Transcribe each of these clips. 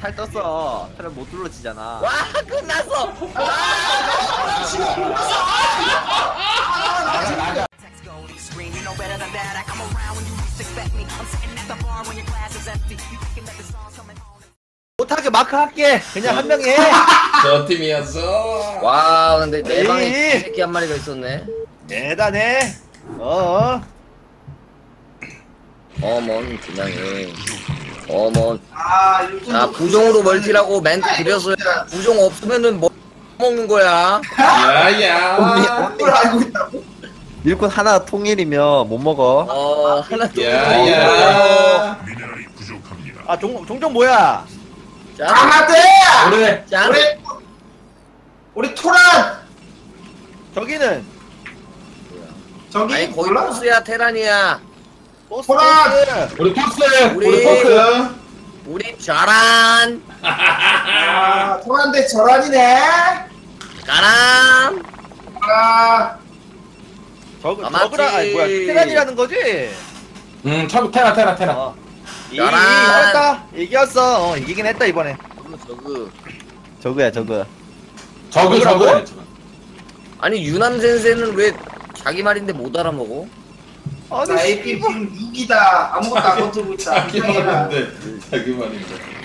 탈 떴어. 탈을 못 둘러치잖아. 와 끝났어. 아! 못하게 마크 할게. 그냥 한 명이 해. 저 팀이었어. 와 근데 내 방에 새끼 한 마리가 있었네. 대단해. 어먼 그냥 해. 어먼. 자 부종으로 멀티라고 멘트 드렸어요. 부종 없으면은 뭐 먹는 거야. 야야. 오늘 알고 있다고. 일꾼 하나 통일이면 못 먹어. 하나 통일. 미네랄이 부족합니다. 아 종종 뭐야? 장마대. 우리 토란. 저기는. 저기. 아니 거기 보스야 테란이야. 보스. 토란. 우리 보스. 우리 포크. 우리 저란. 아 토란 대 저란이네. 가람. 가람. 저그라 아니 뭐야 테란이라는 거지? 처음 테라. 이겼다. 이겼어. 이기긴 했다 이번에. 저그야. 아니 유남 센세는 왜 자기 말인데 못 알아먹어? 나 AP 지금 6이다. 아무것도 안 건드리고 있다. 자기 말인데.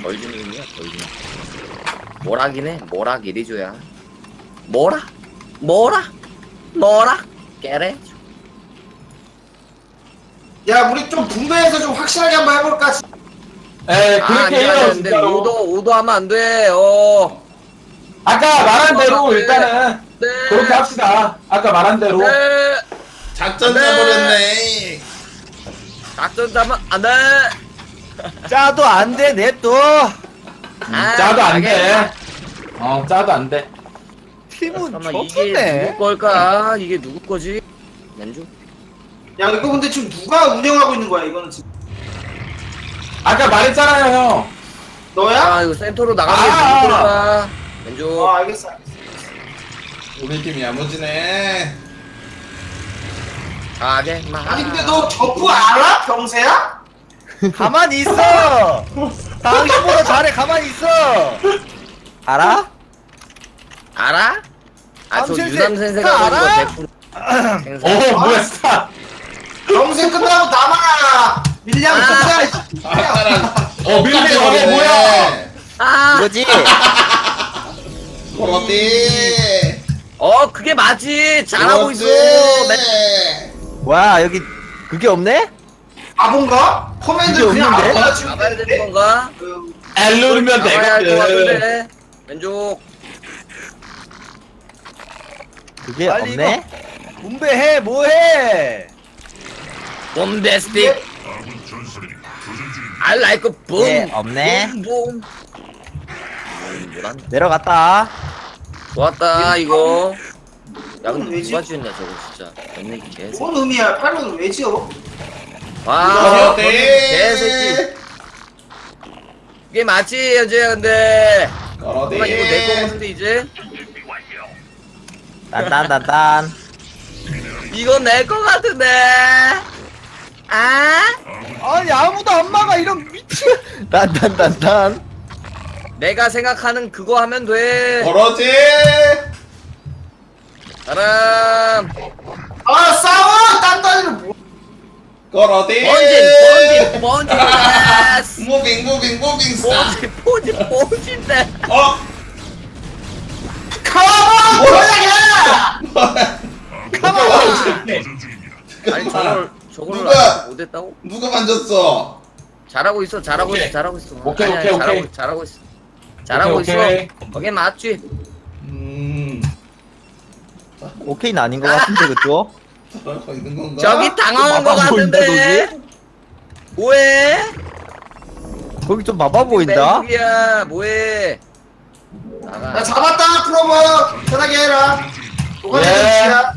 덜 주는 거야. 뭐라긴 해. 뭐락 이리줘야. 뭐라? 깨래? 야 우리 좀 분배해서 좀 확실하게 한번 해볼까? 에 그렇게 해요 진짜로. 오도 하면 안 돼. 아까 말한 대로 일단은 네. 그렇게 합시다. 아까 말한 대로 네. 작전 짜버렸네. 작전 짜면 안 돼. 짜도 안 돼. 냅둬. 짜도 안 돼. 짜도 안 돼. 팀은 좋겠네. 누구 걸까? 이게 누구 거지? 난주. 야 이거 근데 지금 누가 운영하고 있는 거야 이거는 지금? 아까 말했잖아요 형. 너야? 아 이거 센터로 나가는 게 누구야? 난주. 아 알겠어. 우리 팀이 야무지네. 가게. 아니 근데 너 덕후 알아? 병세야? 가만히 있어. 당신보다 잘해. 가만히 있어. 알아? 알아? 아 저 유남 센세가 그런 거 대충. 뭐야 스타. 경쟁 끝나고 나만 알아. 밀량 끝나. 밀량 저게 뭐야? 뭐지? 어때? 그게 맞지. 잘하고 있어. 와 여기 그게 없네? 뭔가? 커맨드 그냥 가봐야 되는 건가? L 누르면 되거든. 왼쪽. 그게 없네? 분배해 뭐해? 분배 스틱. I like a boom. 없네. 내려갔다. 좋았다 이거. 야 근데 누가 지었냐 저거 진짜. 뭔 의미야? 팔로는 왜 지어? 와 개새끼. 이게 맞지 현재 근데. 이거 내 거였는데 이제. 딴딴딴딴. 이건 내 거 같은데. 아니 아무도 안 막아 이런 미친. 딴딴딴딴. 내가 생각하는 그거 하면 돼. 그러지. 사람. 싸워. 딴딴이는 뭐? 그러지. 번진. 무빙. 포진데. 가만! 뭐야! 가만! 아니 저걸 못했다고? 누가 만졌어? 잘하고 있어. 오케이. 잘하고 있어. 거긴 맞지? 오케이는 아닌 것 같은데 그쵸? 잘하고 있는 건가? 저기 당황한 거 같은데? 뭐해? 거기 좀 마바 보인다? 야 뭐해? 나 잡았다 프로버. 편하게 해라. 도가니야.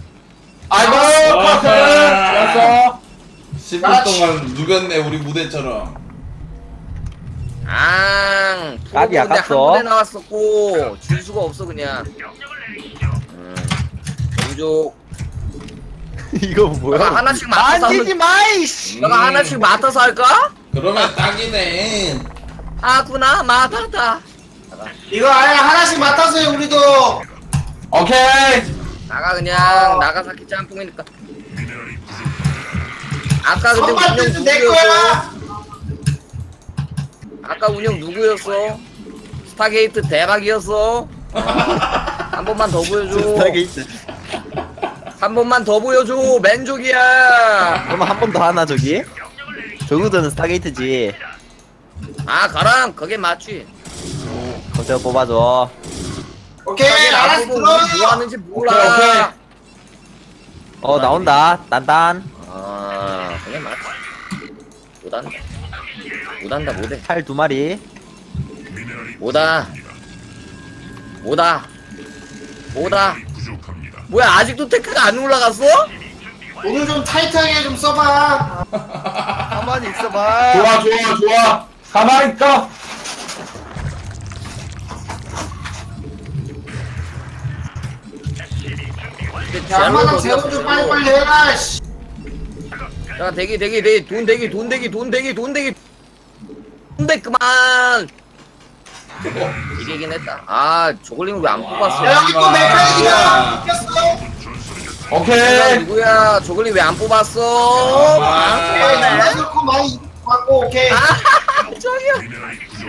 아이고 파트. 알았어. 10분 동안 누겼네 우리 무대처럼. 프로버 근데 한 무대 나왔었고 줄 수가 없어 그냥. 왼쪽. 이거 뭐야? 내가 하나씩 맡아서. 만지지 마이. 내가 하나씩 맡아서 할까? 그러면 딱이네. 아구나 마다다. 이거 아예 하나씩 맡았어요 우리도. 오케이. 나가 그냥. 나가사키 짬뽕이니까. 아까 근데 운영 누구였어? 아까 운영 누구였어? 스타게이트 대박이었어. 한 번만 더 보여줘. 스타게이트. 한 번만 더 보여줘. 맨족이야. 그러면 한 번 더 하나 저기? 저구도는 스타게이트지. 아 그럼 그게 맞지. 거세요 뽑아줘. 오케이 알았어. 뭐 하는지 몰라. 오케이. 어 나온다. 단단. 아 그게 맞지. 못한다. 못한다 못해. 팔 두 마리. 뭐다. 뭐야 아직도 테크가 안 올라갔어? 오늘 좀 타이트하게 좀 써봐. 가만히 있어봐. 좋아. 가만히 있어. 얼마나 재원 좀 빨리빨리 해라. 야 대기 돈 대기 그만. 이기긴 했다. 아 저걸링을 왜 안 뽑았어? 야 여기 또 메카닉이야. 이겼어. 오케이. 누구야? 저걸링 왜 안 뽑았어? 많이 받고 오케이. 아 저기요.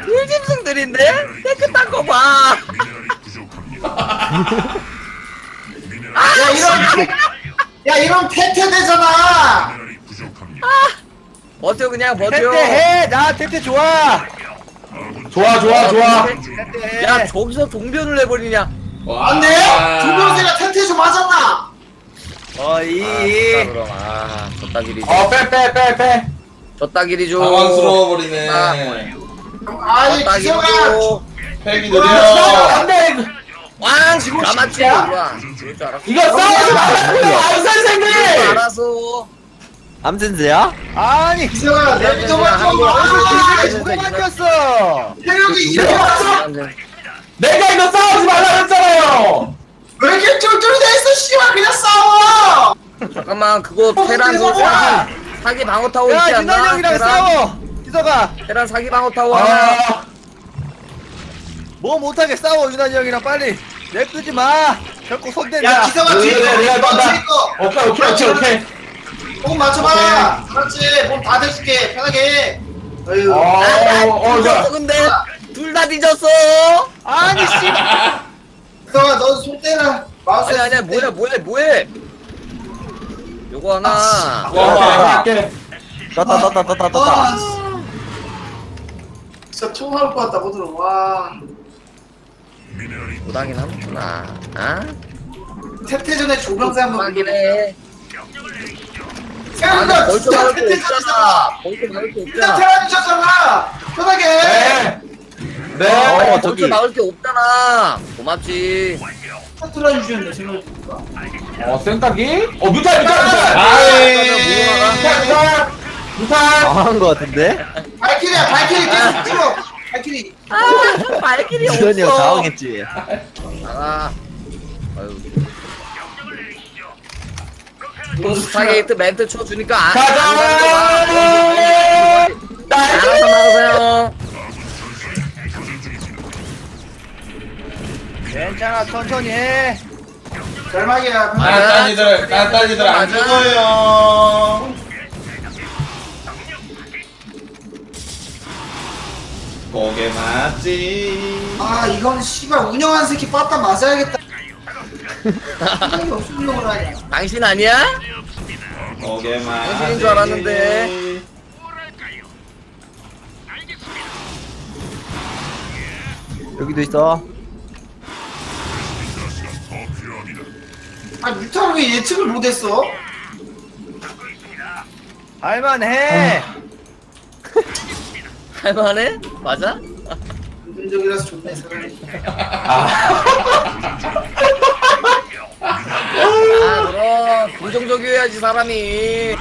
일짐승들인데 깨끗한 거 봐. 야 이런 태태 되잖아. 아 버텨 그냥 버텨. 태태 해. 나 태태 좋아. 좋아. 야 저기서 동변을 해버리냐? 안돼? 조병세가 텐트 좀 하잖아. 어이. 아 젖다길이. 빼. 젖다길이 좀. 당황스러워 버리네. 아이 기성아. 헬기 느려. 안돼. 왕 지금 남았지. 이거 싸우지 말라고. 암센세님. 알았어. 암센세야? 아니 기성아 내 비토만 좀. 누가 맡겼어? 태력이 이렇게 왔어? 내가 이거 싸우지 말라 했잖아요! 왜 이렇게 쫄쫄이 돼있어 씨발 그냥 싸워! 잠깐만 그거 테란 사기 방어타워 있지 않나? 야 진환형이랑 싸워! 희석아! 테란 사기 방어타워 하나! 뭐 못하게 싸워 유난형이랑 빨리! 내끄지마! 자꾸 손댄다! 야 희석아 뒤에 거! 오케이! 몸 맞춰봐! 그렇지 몸 다 대줄게 편하게! 어휴. 뒤졌어 근데 둘 다 뒤졌어. 아니 씨. 너가 너 손 떼라. 마우스 아니야 뭐해. 요거 하나. 와. 떴다. 진짜 총알 것 같다 보드로. 와. 못하긴 하구나. 아? 태태전에 조병세 한번 하기네. 태연이가 진짜 태태전이잖아. 일단 태연이셨잖아. 편하게. 네. 벌써 나올 게 없잖아. 고맙지. 스타트라 주셨네 생각해보니까. 센타기? 뮤탈. 뮤탈. 망한 거 같은데? 발키리 계속 찍어. 발키리 없어. 지현이 형 당황했지. 스타게이트 멘트 쳐주니까 안 가자! 알아서 막으세요. 괜찮아 천천히 해. 절망이야. 딸기들 안 죽어요. 고개 맞지. 아 이건 씨발 운영한 새끼 빠따 맞아야겠다. 당신 아니야? 당신인 줄 알았는데. 여기도 있어. 아 뮤탈 왜 예측을 못했어? 할만해. 할만해? 맞아? 긍정적이라서 좋네 사람이. 그럼 긍정적이어야지 사람이.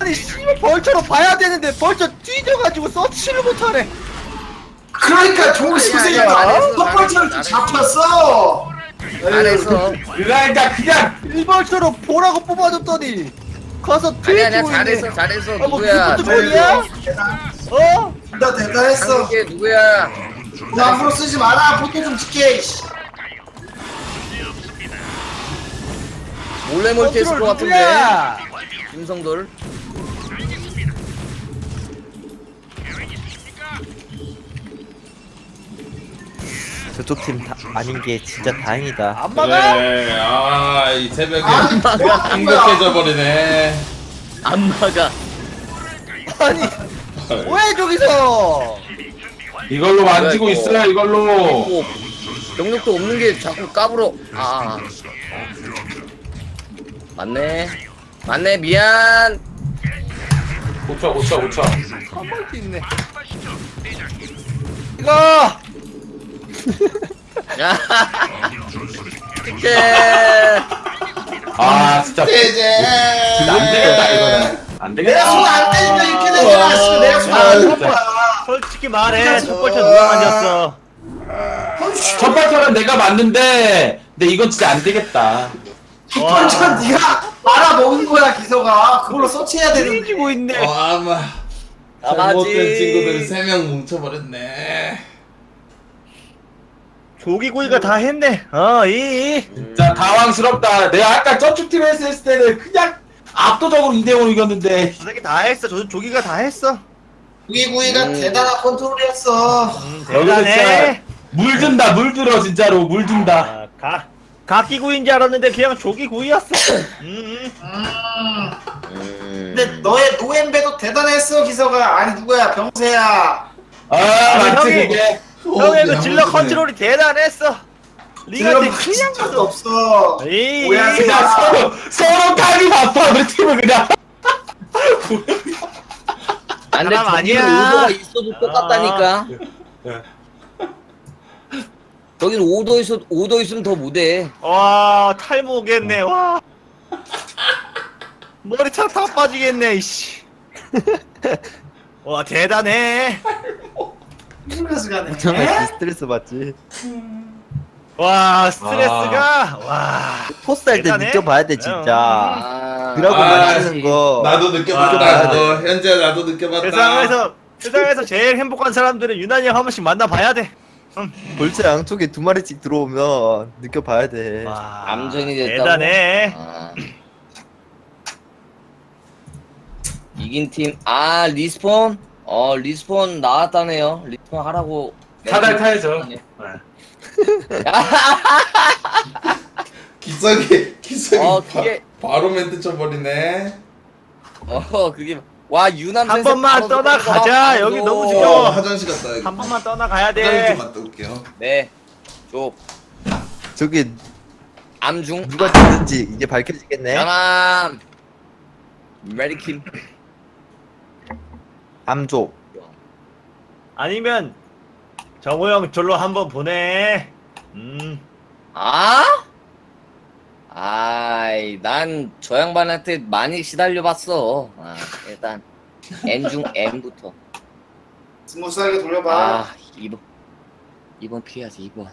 아니 씨발 벌처로 봐야 되는데 벌처 뒤져가지고 서치를 못하네. 그러니까 종식생이 첫 벌처를 좀 잡혔어. 잘했어. 그러니까 그냥 일벌처로 보라고 뽑아줬더니 가서 트위치 보이네. 잘했어. 누구야? 어? 둘 다 대단했어. 이게 누구야? 너 앞으로 쓰지 마라. 포토 좀 지켜. 몰래 멀티했을 것 같은데. 김성돌. 저쪽 팀 다, 아닌 게 진짜 다행이다. 안 막아? 그래. 아, 이 새벽에 행복해져 버리네. 안 막아. 아니, 왜 저기서? 이걸로 만지고 있어요, 이걸로. 영역도 없는 게 자꾸 까불어. 아. 맞네. 맞네, 미안. 5초. 한 번도 있네. 이거! 아 진짜 안되겠다 이거는 안되겠다. 내가 손 안때린다 이렇게 되잖아. 내가 손 안때린다. 솔직히 말해 첫발차 누가 만졌어. 첫발차는 내가 맞는데 근데 이건 진짜 안되겠다. 첫발차 니가 말아먹은거야. 기서가 그걸로 서치해야 되는데 숨기고 있네. 아마 잘못된 친구들이 3명 뭉쳐버렸네. 조기구이가 다 했네. 어이 진짜 당황스럽다. 내가 아까 저축팀 했을 때는 그냥 압도적으로 2대5로 이겼는데 저 새끼 다 했어. 저 조기가 다 했어. 조기구이가 대단한 컨트롤이었어. 대단해. 물든다 물들어. 진짜로 물든다. 아, 가기구이인지 알았는데 그냥 조기구이였어. 근데 너의 노엠배도 대단했어. 기서가. 아니 누구야 병세야. 아 맞지 그게. 형의 그 질러 컨트롤이 대단했어. 리가한테 그냥 가도 없어. 에이 그냥 서로 타기 바빠. 우리 팀은 그냥 안돼. 아니야 의도가 있어도 똑같다니까. 거긴 5도 있으면 더 못해. 와 탈모 오겠네. 와 머리차 다 빠지겠네 이씨. 와 대단해. 정말 스트레스 받지. 와 스트레스가 와 토스할 때 느껴봐야 돼 진짜. 그러고 만드는 거 나도 느껴봤다. 현재 나도 느껴봤다. 세상에서 제일 행복한 사람들은 유난히 한 번씩 만나봐야 돼. 벌써 양쪽에 두 마리씩 들어오면 느껴봐야 돼. 와, 암전이 됐다고. 대단해. 이긴 팀. 아 리스폰. 리스폰 나왔다네요. 리스폰 하라고. 사달 타야죠. 기석이 그게... 바로 멘트 쳐버리네. 그게 와 유남 한 번만 떠나가자. 여기 너무 지겨워. 화장실 갔다 여기. 한 번만 떠나가야 돼. 화장실 좀 갔다 올게요. 네. 저기 암중 누가 쳤는지 이제 밝혀지겠네. 유남 메리킴 암조 아니면 정우형 졸로 한번 보내. 아이 난 저 양반한테 많이 시달려봤어. 일단 N중 M부터 스무스하게 돌려봐. 2번 피해야지. 2번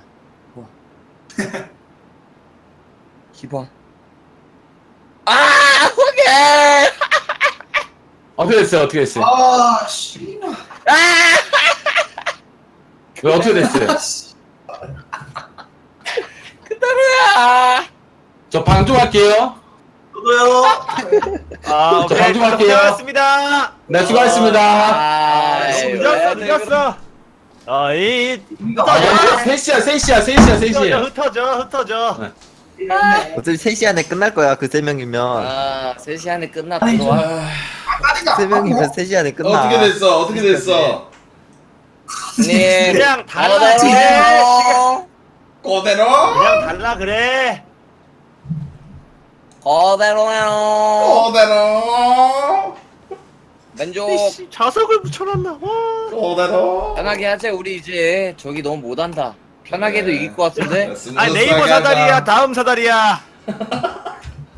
오케이. 어떻게 됐어요? 아, 씨발. 왜 어떻게 됐어요? 그 따로야. 저 방 좀 할게요. 저도요. 저 방 좀 할게요. 수고하셨습니다. 네, 수고하셨습니다. 늦었어. 셋이야. 흩어져. 네. 어차피 3시 안에 끝날 거야. 그 3명이면 3시 안에 끝났구나. 3명이면 3시 안에 끝나. 어떻게 됐어? 네. 그냥 달라 그래. 그대로요. 왼쪽 자석을 붙여놨나. 그대로 편하게 하자. 우리 이제 저기 너무 못한다. 편하게도 이길 것 같은데? 아니 네이버 사다리야 다음 사다리야.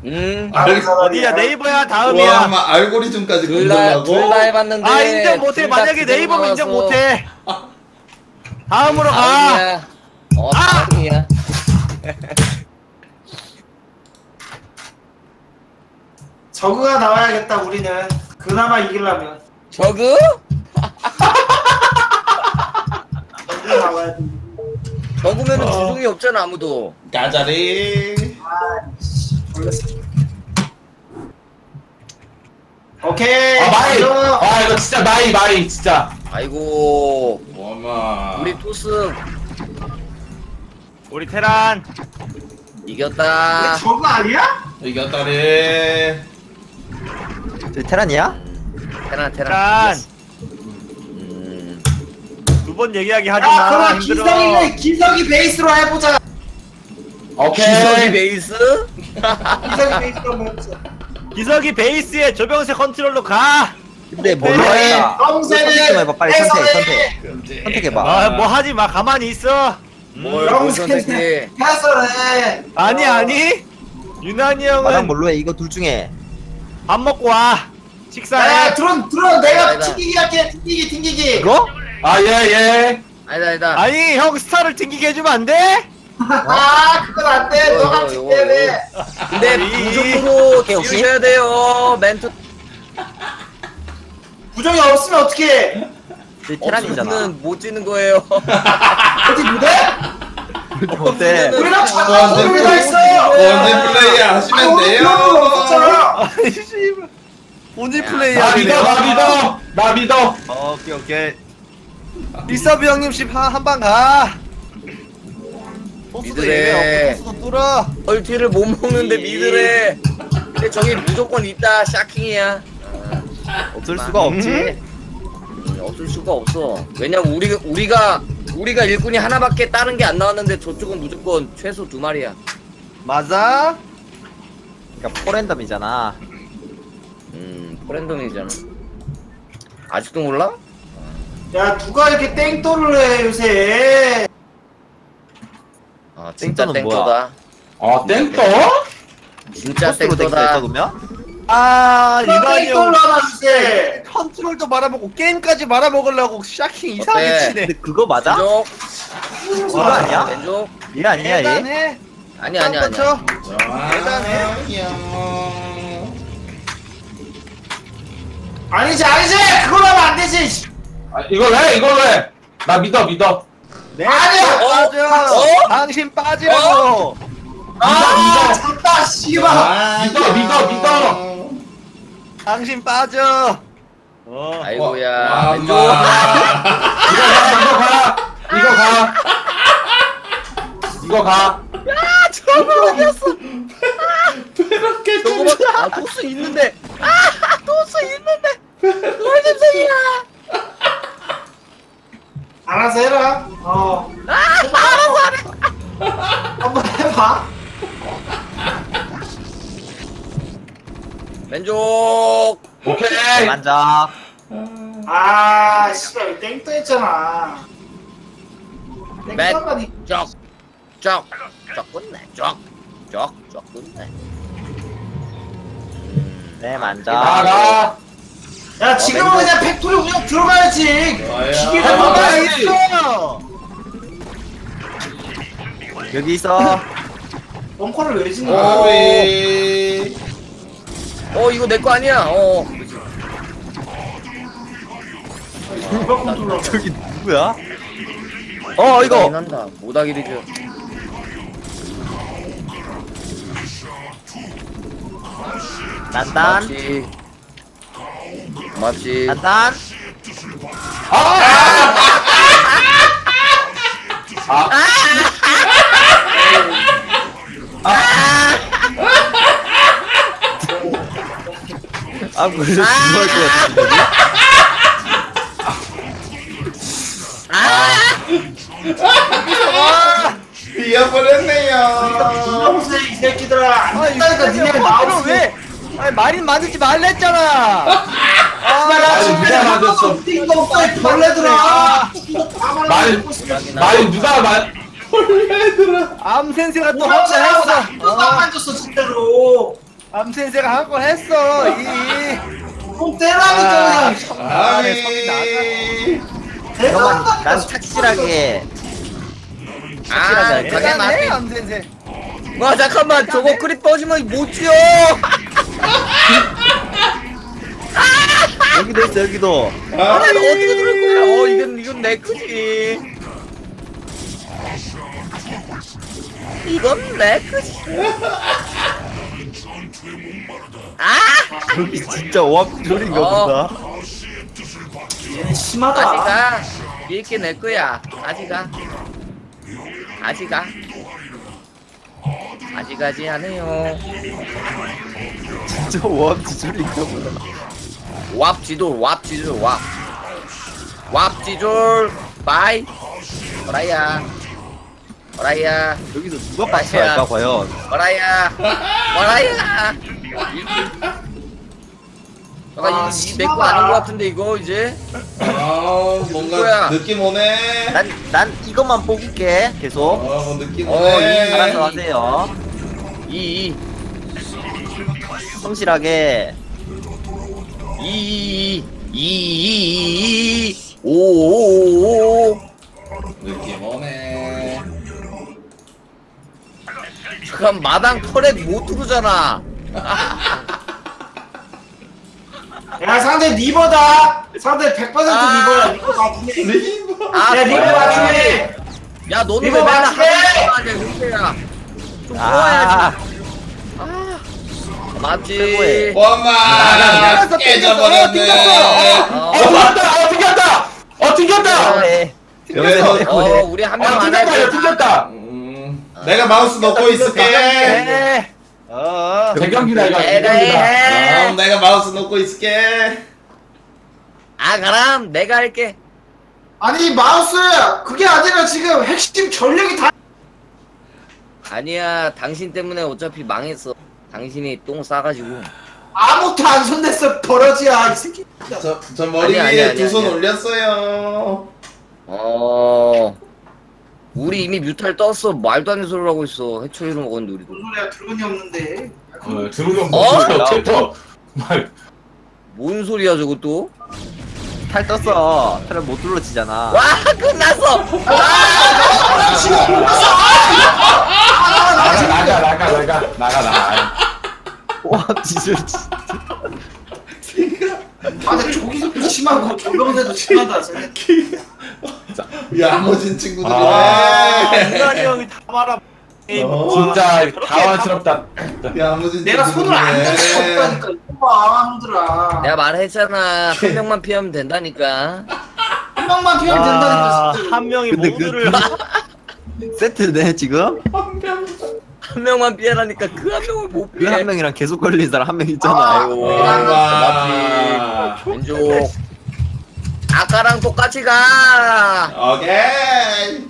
어디야 네이버야 다음이야. 와 아마 알고리즘까지 공정하고 둘 다 해봤는데 아 인정 못해. 만약에 네이버면 인정 못해. 다음으로 가. 다음이야. 저그가 나와야겠다 우리는. 그나마 이기려면 저그? 먹으러 나와야 돼. 먹으면 주둥이 없잖아 아무도. 가자리. 오케이. 아 마이. 아 이거 진짜 마이 진짜. 아이고. 와마. 우리 토스. 우리 테란. 이겼다. 우리 저거 아니야? 이겼다래. 우리 테란이야? 테란. 두번 얘기하기 하지만. 아 그럼 김성이 베이스로 해보자. 오케이. 기석이 베이스? 기석이 베이스로 먹자. 기석이 베이스에 조병세 컨트롤로 가! 근데 뭘로 해? 선택해봐 빨리 선택해봐 아 뭐 하지마 가만히 있어 뭘 선택해 패스를 해 아니 유난히 형은 마당 뭘로 해 이거 둘 중에 밥 먹고 와 식사해 야 드론 내가 튕기기 할게 튕기기 이거? 아 예 아니다 아니 형 스타를 튕기게 해주면 안 돼? 아 그건 안돼 너가 튕겨야 근데 부정으로 키우셔야 돼요 멘토 부정이 없으면 어떡해 테란이잖아 못 지는 거예요 어디 못해? 못해 우리랑 작은 소름이 다 있어요 오늘 플레이 하시면 돼요 오늘 플레이 나 믿어 오케이 리서브 형님 씨 한방 가 미드래 얼티를 못 먹는데 미드래 근데 저기 무조건 있다 샤킹이야 없을 수가 없지 없을 수가 없어 왜냐면 우리가 일꾼이 하나밖에 다른 게 안 나왔는데 저쪽은 무조건 최소 2마리야 맞아? 그러니까 포랜덤이잖아 포랜덤이잖아 아직도 몰라? 야 누가 이렇게 땡또를 해 요새 아 진짜 땡떠다 아 땡떠? 진짜 땡떠다 아 유난히 형 컨트롤도 말아먹고 게임까지 말아먹으려고 샤킹 이상하게 치네 근데 그거 맞아? 그거 아니야? 왼쪽 얘 아니야 얘? 아니야 대단해 아니지 그걸 하면 안되지 이걸 해 나 믿어 네, 아니야! 빠져! 당신 빠지라고! 아! 잤다, 씨발! 믿어! 당신 빠져! 아이고야. 왼쪽! 이거 가! 아! 저거 어디였어! 저거밖에 아! 도수 있는데! 뭘 냄새야! 알아서 해라. 알아서 하래. 한번 해봐. 왼쪽. 오케이. 만져. 아, 씨발 땡도 했잖아. 맨. 쩍. 네, 만져. 나가. 야 지금은 그냥 팩토리 운영 들어가야지 기계가 뭐가 있어 여기 있어 벙커를 왜 짓는 거야 이거 내 거 아니야 저기 누구야 이거 모닥이리죠 난단 맞지. 간단. 아니 말이 맞지 말랬잖아. 나 진짜 맞았어. 띵동 빨리 벌레들아. 말 누가 말 벌레들아. 암센세가 또 한 건 했어. 또 만졌어 진짜로. 암센세가 한 건 했어. 이 때라니까 그냥. 아니 성이 나가. 형은 난 착실하게 하게 맞네 암센세. 와 잠깐만 저거 크립 터지면 못 지어. 여기도 있어 여기도. 아 어떻게 들을 거야? 이건 내 거지. 이건 내 것이. 아! 저기 진짜 오합조리인가 보다. 심하다. 아직아. 이렇게 낼 거야. 아직아. 아직까지 하네요. 진짜 오합지졸인가 보다. 오합지졸 바이 어라이야 여기서 누가 빠져야 할까 과연. 어라이야 아, 이 맥고 아닌 것 같은데 이거 이제. 아 뭔가 느낌 오네. 난 이것만 뽑을게 계속. 어 느낌 오네. 알아서 하세요. 이 성실하게. 오 느낌 오네. 그럼 마당 터렛 못 들어오잖아. 야 상대 리버다. 상대 100% 리버야. 리버 맞추네. 야 리버 맞추네. 야 너는 리버 맞추네. 좀 모아야지. 맞지. 엄마 깨져버렸네. 튕겼다. 우리 한 명 안 할게. 튕겼다. 내가 마우스 넣고 있을게. 대경기다 이거. 내가 마우스 놓고 있을게. 아 그럼 내가 할게. 아니 마우스 그게 아니라 지금 핵심 전력이 다. 아니야 당신 때문에 어차피 망했어. 당신이 똥 싸가지고. 아무것도 안 손댔어 버러지야 이 새끼. 저 머리 위에 두 손 올렸어요. 우리 이미 뮤탈 떴어. 말도 안 되는 소리를 하고 있어. 해초리로 먹었는데 우리도. 뭔 소리야 드론이 없는데. 드론이 없는데. 뭔 소리야 저거 또? 탈 떴어. 탈을 못 둘러치잖아. 와 끝났어. 나가. 와 진짜. 아 근데 저기서 심하고 조명대도 심하다. 야무진 친구들이네. 인간이 형이 다 말아. 진짜 당황스럽다. 야무진. 내가 손을 안 댈 수 없다니까. 이봐 형들아. 내가 말했잖아. 한 명만 피하면 된다니까. 한 명만 피하면 된다니까. 한 명이 모두를. 세트네 지금. 한 명만 피하라니까 그 한 명을 못 피해. 그 한 명이랑 계속 걸린 사람 한 명 있잖아. 아, 맞지. 왼쪽. 아까랑 똑같이 가. 오케이.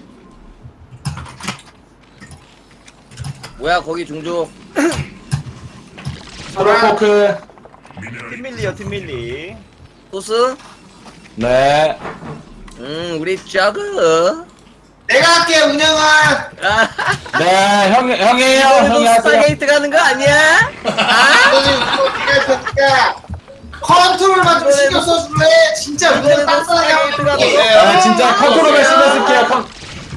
뭐야 거기 중조. 서로포크. 팀밀리요 팀밀리. 소스. 네. 우리 저그. 내가 할게 운영아. 네 형이에요. 형이 하세요. 게이트 가는 거 아니야? 아? 컨트롤만 좀 신경 써줄래? 진짜 운영 딴싸게 하고 있어요. 진짜 컨트롤만 신경 쓸게요.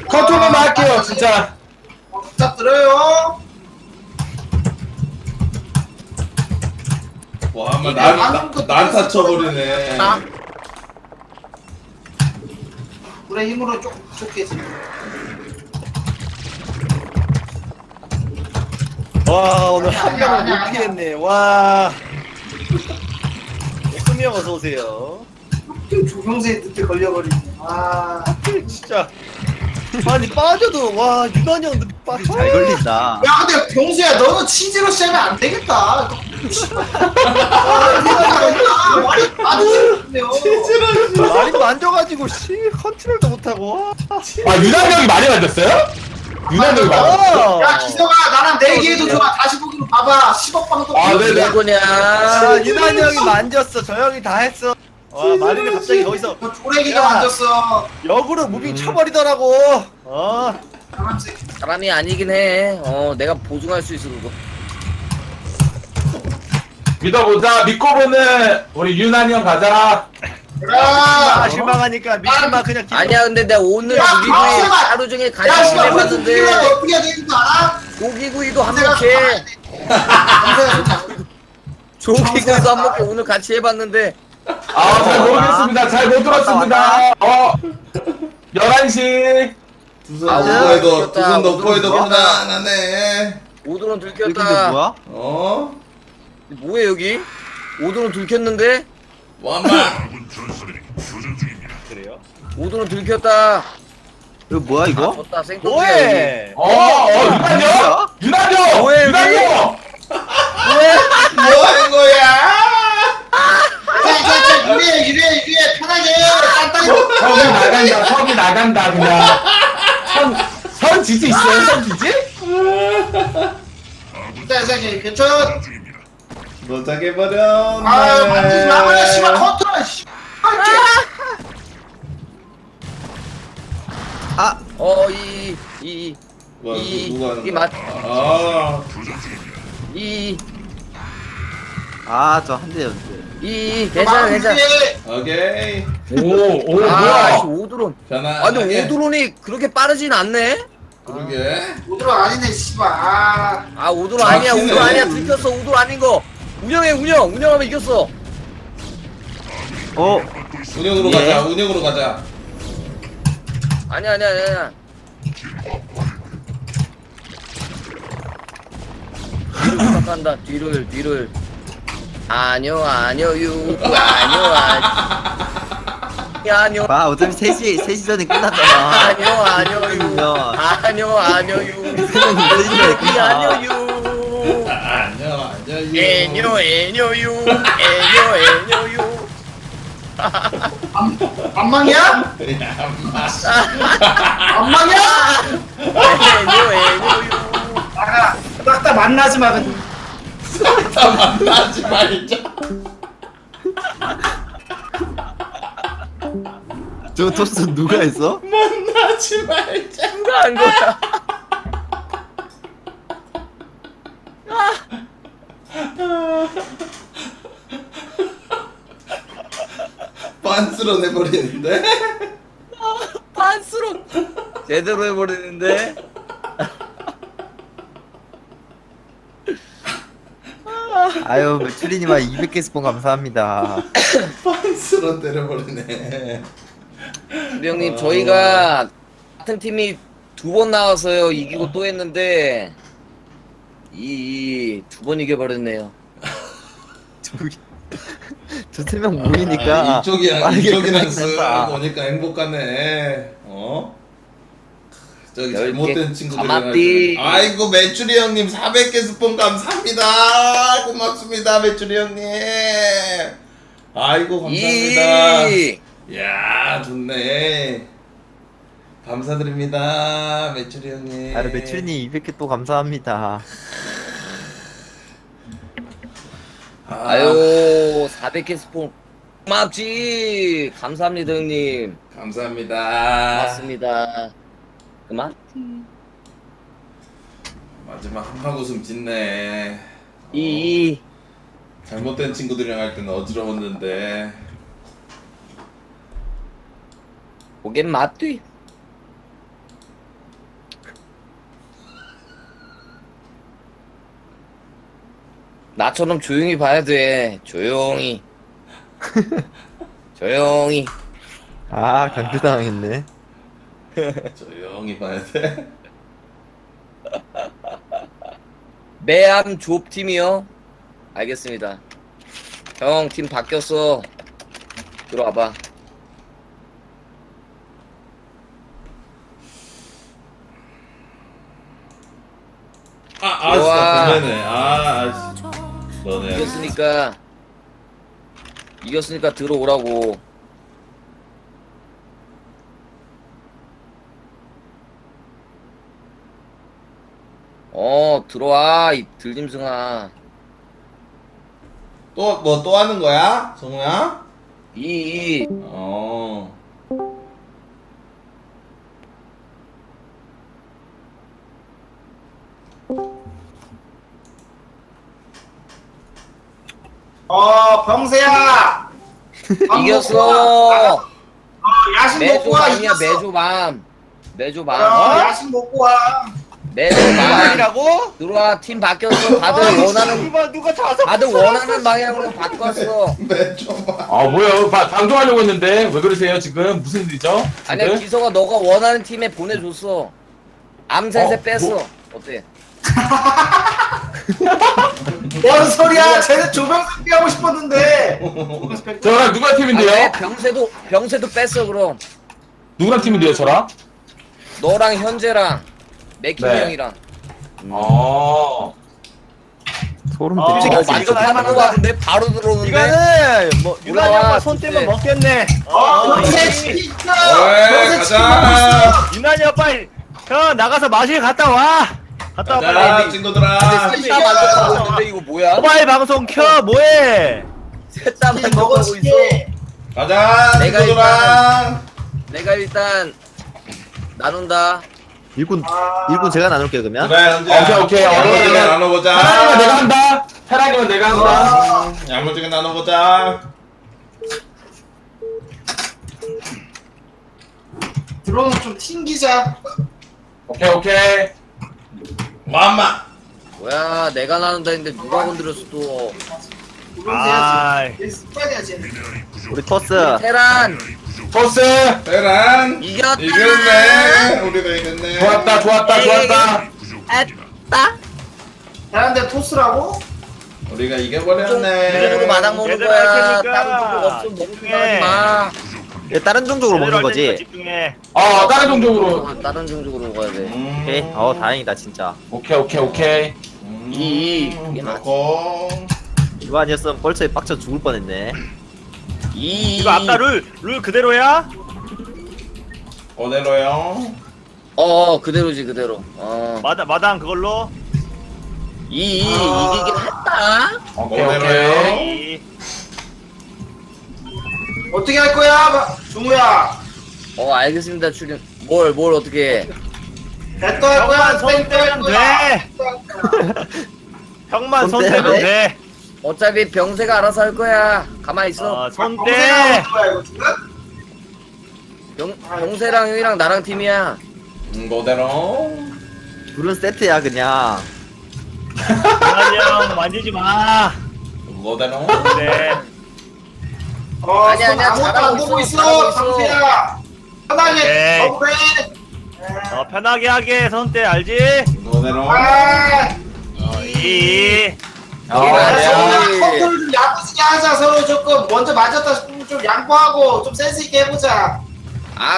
컨트롤만 할게요 진짜. 부탁드려요. 와 한번 난타 쳐버리네. 물의 힘으로 조금 부족해지. 와 오늘 한 명을 못 피했네. 와 수명 어서 오세요. 조경세 뜻에 걸려버리네. 와 진짜. 아니 빠져도 와 유난히 형도 빠져. 잘 걸린다. 야 근데 병수야 너는 치즈로 시작하면 안 되겠다. 말이 만져가지고 씨 컨트롤도 못하고. 아 유난히 형이 많이 만졌어요? 유난히 형이 많이. 야 기성아 나랑 내기해도 좋아. 다시 보기로 봐봐. 10억 방송. 아 왜 그러냐. 유난히 형이 만졌어. 저 형이 다 했어. 와 마린이 갑자기 거기서 조레기가 만졌어. 역으로 무빙 쳐버리더라고. 사람이 아니긴 해. 내가 보증할 수 있어 그거. 믿어보자. 믿고 보는 우리 유난이 형 가자. 아 실망하니까 믿지마 그냥. 아니야 근데 내가 오늘 고기구이 하루종일 간식 해봤는데 어떻게 해야 되는지 알아? 고기구이도 한 번 해. 고기구이도 한 번 해. 오늘 같이 해봤는데 잘 모르겠습니다. 잘 못 들었습니다. 11시 두손 너프에도 편안하네. 오도론 들켰다. 뭐야? 어? 뭐해 여기? 오도론 들켰는데? 완만! 그래요? 오도론 들켰다. 이거 뭐야 이거? 아, 뭐해? 유난이야? 유난이야! 뭐해? 유난이야! 뭐하는 거야? 유리해 유리해 유리해 편하게 깐깐이 턱이 나간다 턱이 나간다 그냥 선 지지 있어요 선 지지? 짜장이 괜찮아 못하게 버려 아유 만지지 마버려 씨발 컨트롤 괜찮아 괜찮아 오케이 오오 뭐야 오드론 아니 오드론이 그렇게 빠르진 않네? 그러게 오드론 아니네 씨발 아 오드론 아니야 오드론 아니야 들켰어 오드론 아닌거 운영해 운영 운영하면 이겼어 어 운영으로 예. 가자 운영으로 가자 아니야 아니야 아니야 뒤를 부탁한다 뒤를 아뇨 아뇨 유 아뇨 아뇨 아 어차피 3시 전에 끝났잖아 아뇨 아뇨 유 아뇨 아뇨 유 3시 전에 끝났잖아 아뇨 유 아뇨 에뇨 유 에뇨 유 안망이야? 안망이야? 에뇨 유 아가 딱딱 만나지 마 다 만나지 말자. 저 토스 누가 했어? 만나지 말자. 누가 한 거야? 반스런 해버리는데? 반스런 제대로 해버리는데? 아유 메추리님아 200개 스폰 감사합니다. 빤스로 때려버리네. 우리 형님 저희가 같은 팀이 두 번 나와서요 이기고 또 했는데 이 두 번 이겨버렸네요. 저기 저 세 명 모이니까 이쪽이랑 쓰다 보니까 행복하네. 어? 저기 잘못된 친구들이 아이고 메추리 형님 400개 스폰 감사합니다 고맙습니다 메추리 형님 아이고 감사합니다 이야 좋네 감사드립니다 메추리 형님 아 메추리님 200개 또 감사합니다 아유 400개 스폰 고맙지 감사합니다 형님 감사합니다 고맙습니다 그만? 마지막 한방 웃음 짓네 이 잘못된 친구들이랑 할 때는 어지러웠는데 오겐 맞뒤 나처럼 조용히 봐야 돼 조용히 조용히 아 강퇴당했네 조용히 봐야 돼. 매암 조업팀이요? 알겠습니다. 형, 팀 바뀌었어. 들어와봐. 아, 보내네. 아, 너네. 이겼으니까 들어오라고. 들어와 이 들짐승아 또 뭐 또 하는 거야? 정우야? 병세야 이겼어 야식 먹고 와 이겼어 매조맘 야식 먹고 와 내도 망이라고? 누나 팀 바뀌었어. 다들 아이씨, 원하는 누가 다들 원하는 방향으로 바꿨어. 아 뭐야 방종하려고 했는데 왜 그러세요 지금 무슨 일이죠? 아니야 기서가 너가 원하는 팀에 보내줬어. 암세세 뺐어. 뭐? 어때? 뭔 소리야? 쟤는 조병세 피하고 싶었는데. 저랑 누가 팀인데요? 아, 병세도 뺐어 그럼. 누구랑 팀인데요 저랑? 너랑 현재랑. 맥킹 네. 형이랑. 아. 소름 끼치게. 이건 할 만한 거 같은데 바로 들어오는데. 이거는 뭐 유난히 형만 손 떼면 먹겠네. 그렇지 진짜. 가자. 유난히 형 빨리 형 나가서 마실 갔다 와. 갔다 와 빨리. 친구들아. 셋다 만족하고 있는데 이거 뭐야? 모바일 방송 켜 뭐해? 셋다 만족하고 있어. 가자. 내가 일단 나눈다. 일군 제가 나눌게요 그러면. 그래, 오케이. 야무지게 나눠보자. 사랑이면 내가 한다. 야무지게 나눠보자. 들어오면 좀 튕기자. 오케이. 맘마. 뭐야 내가 나눈다 했는데 누가 건드렸어 또. 우리 토스. 테란 이겼네. 우리도 이겼네. 좋았다. 아따. 테란데 토스라고? 우리가 이겨버렸네. 그래도 마당 먹는 거야. 다른 종족 먹지 마. 다른 종족으로 먹는 거지. 다른 종족으로 먹어야 돼. 오케이. 다행이다 진짜. 오케이. 이게 맞고. 이거 아니었으면 벌써 빡쳐 죽을 뻔했네. 이거 아까 룰 그대로야? 그대로요. 그대로지. 마당 그걸로. 이기긴 했다. 오케이. 어떻게 할 거야, 종우야? 알겠습니다, 출연. 뭘 어떻게 해? 됐다 할 거야, 손 떼면 돼. 형만 손 떼면 돼. 어차피 병세가 알아서 할 거야. 가만히 있어. 손대. 병세랑 형이랑 나랑 팀이야. 뭐대로. 둘은 세트야 그냥. 아니야 만지지 마. 뭐대로. 네. 아니야 손 안 보고 있어. 병세야. 편하게. 편하게 하게 손대 알지? 뭐대로. 컨트롤 좀 야무지게 하자. 서로 조금 먼저 맞았다 싶으면 좀 양보하고 좀 센스 있게 해보자.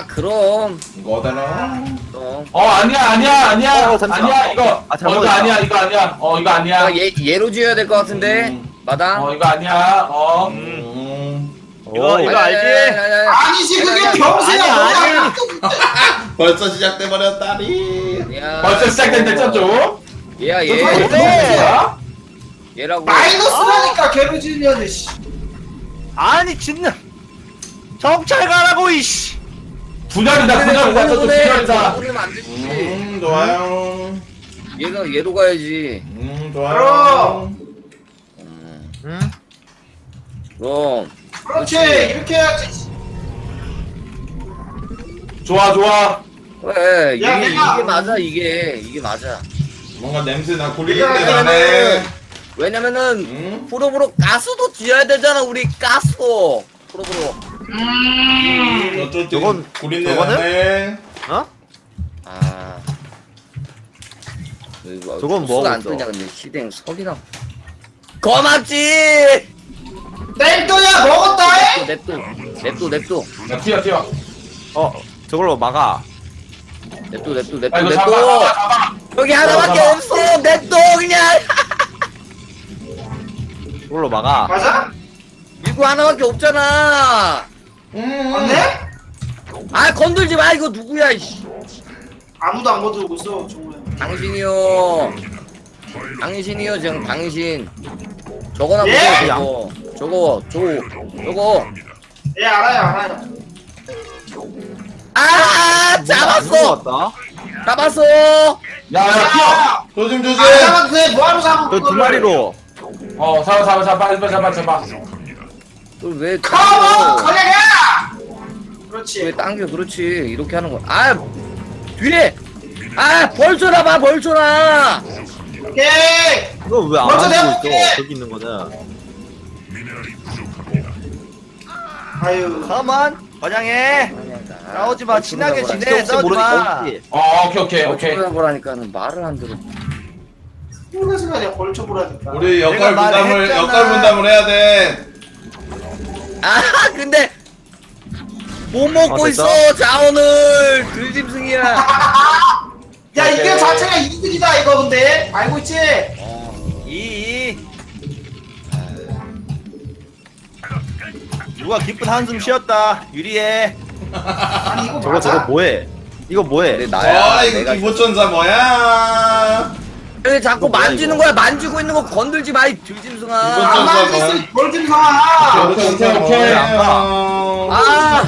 그럼 뭐다나? 아니야 이거 아니야 이거 아니야. 얘로 지어야 될 것 같은데. 마당 이거 아니야. 이거 알지? 아니지 그게 병세야. 아니야. 벌써 시작돼 버렸다니. 벌써 시작된다 쳤죠? 얘야. 얘라고. 마이너스라니까 개로 지으려네 씨. 아니 진짜 정찰 가라고 이씨. 분열이다 저쪽 분열이다. 좋아요. 얘로 가야지. 좋아요. 그럼. 그렇지 이렇게 해야지. 좋아. 그래 이게 맞아. 뭔가 냄새 나 고리인데 나네. 왜냐면은 프로브로 가수도 지어야 되잖아. 우리 가수도 프로브로. 이건 구린내네. 저건 뭐 안 뜨냐 근데 시댕 석이랑. 고맙지. 냅둬야 먹었다. 냅둬. 튀어. 저걸로 막아. 냅둬. 여기 하나밖에 없어. 냅둬 그냥. 물로 막아. 맞아? 이거 하나밖에 없잖아. 맞네? 건들지 마. 이거 누구야 이씨. 아무도 안 건들고 있어. 당신이요 지금 당신. 저거나 보세요. 저거. 예 알아요. 잡았어. 야야 조심. 잡았어. 뭐하러 잡았어? 너 두 마리로. 잡아. 왜 커버 거래야. 그렇지. 왜 당겨. 그렇지. 이렇게 하는 거야. 뒤에. 아, 벌 줘라 봐, 벌 줘라. 오케이. 이거 왜 안 하고 있어? 저기 있는 거다. 아유, 가만. 번양해. 싸우지 마. 친하게 지내. 싸우지 마. 어, 오케이, 오케이, 오케이. 보라니까는 말을 안 들어. 우리 역할 분담을 해야 돼. 아, 근데 못 먹고 있어. 자원을 들짐승이야. 야, 이게 자체가 이득이다 이거 근데 알고 있지? 이 누가 기쁜 한숨 쉬었다. 유리해. 아니 이거 저거 뭐해? 이거 뭐해? 나야. 아, 이거 기보천사 뭐야? 왜 자꾸 만지는 거야? 만지고 있는 거 건들지 마, 이 들짐승아. 안 만졌어, 돌짐승아. 오케이. 아,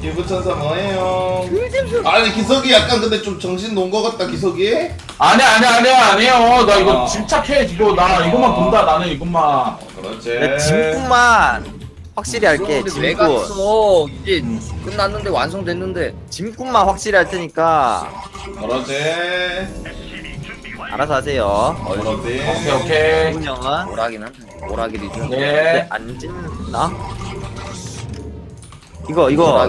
기부천사 뭐예요? 들짐승. 아니 기석이 약간 근데 좀 정신 놓은 거 같다, 기석이. 아니에요. 나 이거 집착해, 이거 나 이것만 본다, 나는 이것만. 그렇지. 짐꾼만 확실히 할게. 짐꾼. 이게 끝났는데 완성됐는데 짐꾼만 확실히 할 테니까. 그렇지. 알아서 하세요. 오케이. 오락이는 오락이리죠. 네. 안 찐나? 이거 누가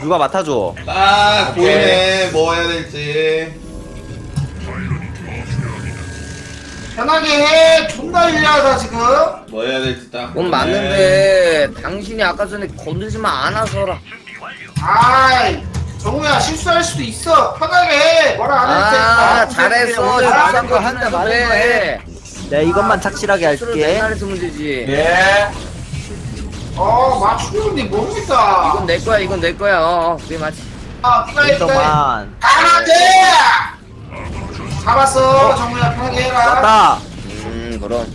누가 맡아줘. 딱 보이네. 뭐 해야 될지. 편하게 해. 존나 일리하다 지금. 뭐 해야 될지 딱. 온 맞는데 당신이 아까 전에 건들지만 않아서라. 아이. 정우야 실수할 수도 있어. 편하게 해. 뭐라 안 할 테니까. 아, 잘했어. 잘한 거 한다 말해. 내가 이것만 착실하게 할게. 잘했으면 되지. 네. 어, 맞추는데 모르겠다. 이건 내 거야. 그게 맞지. 아, 이거만. 가만히. 잡았어. 정우야 편하게 해라. 맞다. 그럼.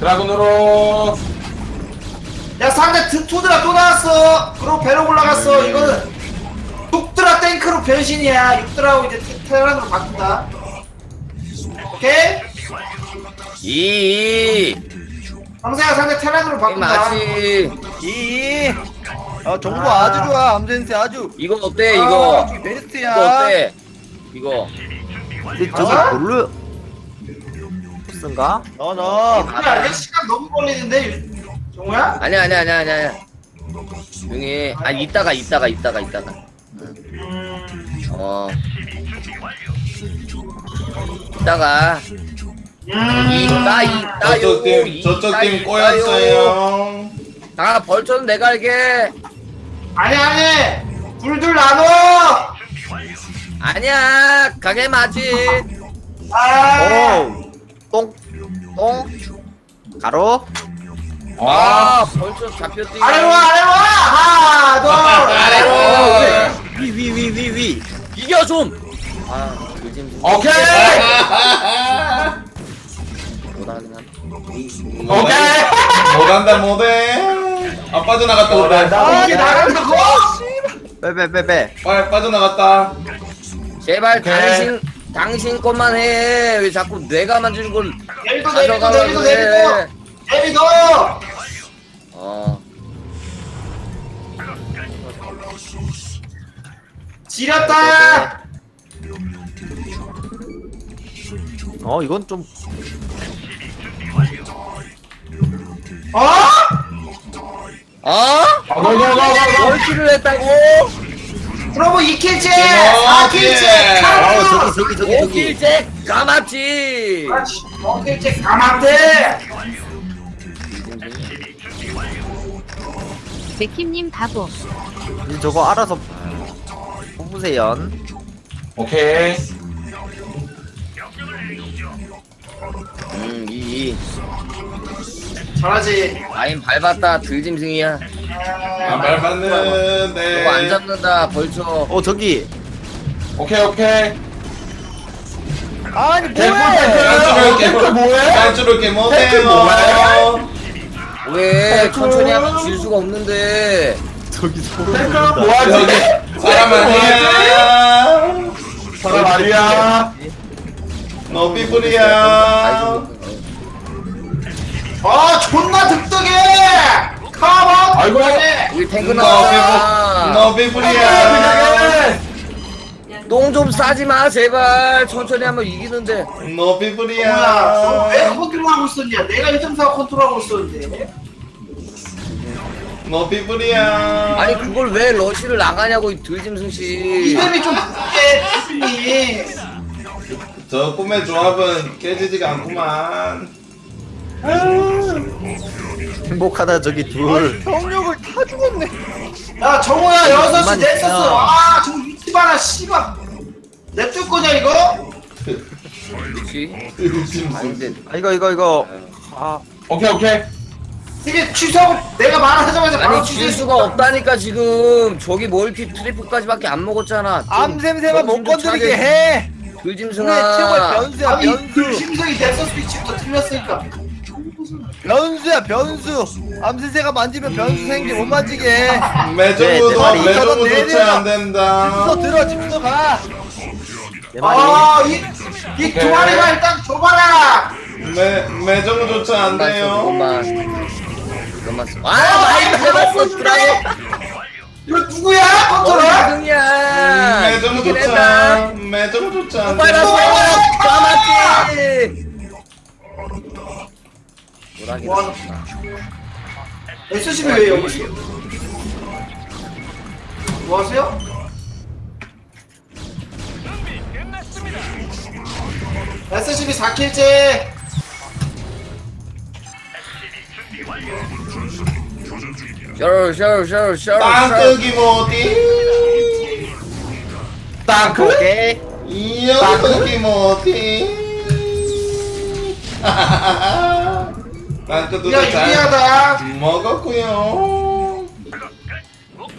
드라군으로. 야, 상대 드토드라 또 나왔어. 그리고 배로 올라갔어. 이거는 육드라 탱크로 변신이야. 육드라하고 이제 테란으로 바꾼다. 오케이? 항상 상대 테란으로 바꾼다. 정보 아주 좋아. 암센스 아주. 이건 어때? 이거 베스트야. 이거 어때? 이거 근데 저기 별로 쓴가? 그래, 시간 너무 걸리는데. 정우야? 아니야. 조용히. 아, 이따가. 이따가. 저쪽 팀 꼬였어요. 아, 벌초는 내가 할게. 아니. 둘 나눠. 아니야. 가게 맞지. 아. 똥. 가로. 아, 벌써 잡혔지. 아래와! 하나, 둘! 아래와! 위! 이겨 좀! 아, 요즘. 오케이! 못한다, 못해! 아, 빠져나갔다, 오래. 아, 나간다고! 빼. 빠져나갔다. 제발, 당신 것만 해. 왜 자꾸 내가 만지는 걸. 내리고! 에이도! 지렸다! 이건 좀. 멀티를 했다고? 브라보 2킬째! 4킬째! 카운트! 5킬째! 까맣지! 5킬째 까맣대! 백킴님 바보. 이제 저거 알아서 뽑으세요. 오케이. 잘하지. 라인 밟았다. 들짐승이야. 안 밟았는데. 저거 안 잡는다. 벌써. 저기. 오케이. 아니 뭐해? 왜 천천히 하면 질 수가 없는데. 저기 소름돋는다. 뭐하지? 사람 아니야. 사람 아니야. 너 삐뿌리야. 존나 득득해. 컴온! 아이고! 우리 탱크 나왔어! 너비불이야! 똥 좀 싸지마 제발! 천천히 하면 이기는데 너비불이야! 왜 컨트롤하고 있었냐? 내가 1.4 컨트롤하고 있었는데 너비불이야! 아니 그걸 왜 러시를 나가냐고 이 들짐승씨! 이름이 좀 늦게 저 꿈의 조합은 깨지지가 않구만. 행복하다 저기 둘. 병력을 다 죽었네. 야 정우야 여섯시 넥서스. 아 저거 위치봐라 씨발. 냅둘 거냐 이거? 그치? 아 이거. 아 오케이. 이게 취소하고 내가 말하자마자 아니 취소할 수가 없다니까 지금. 저기 멀티 트리플까지밖에 안 먹었잖아. 암샘샘아 못 건드리게 해. 들짐승아 아니 들짐승이 넥서스 위치부터 틀렸으니까 변수야 변수. 암세세가 만지면 변수 생기 못 만지게. 매점부도 교체가 안 된다. 집서 들어 집서 가. 이 두 마리가 일단 줘봐라. 매점부 교체 안 돼요. 그것만 아 많이 잡았어 드라이. 이거 누구야 컨트롤? 매점부 교체. 매점부 교체 안 돼. 까마귀. 와, SCB 왜 여기 있어? 뭐 하세요? SCB 4킬째! 샤로 땅끄기 모디! 땅끄기? 이어 땅끄기 모디! 야 유리하다 먹었구요.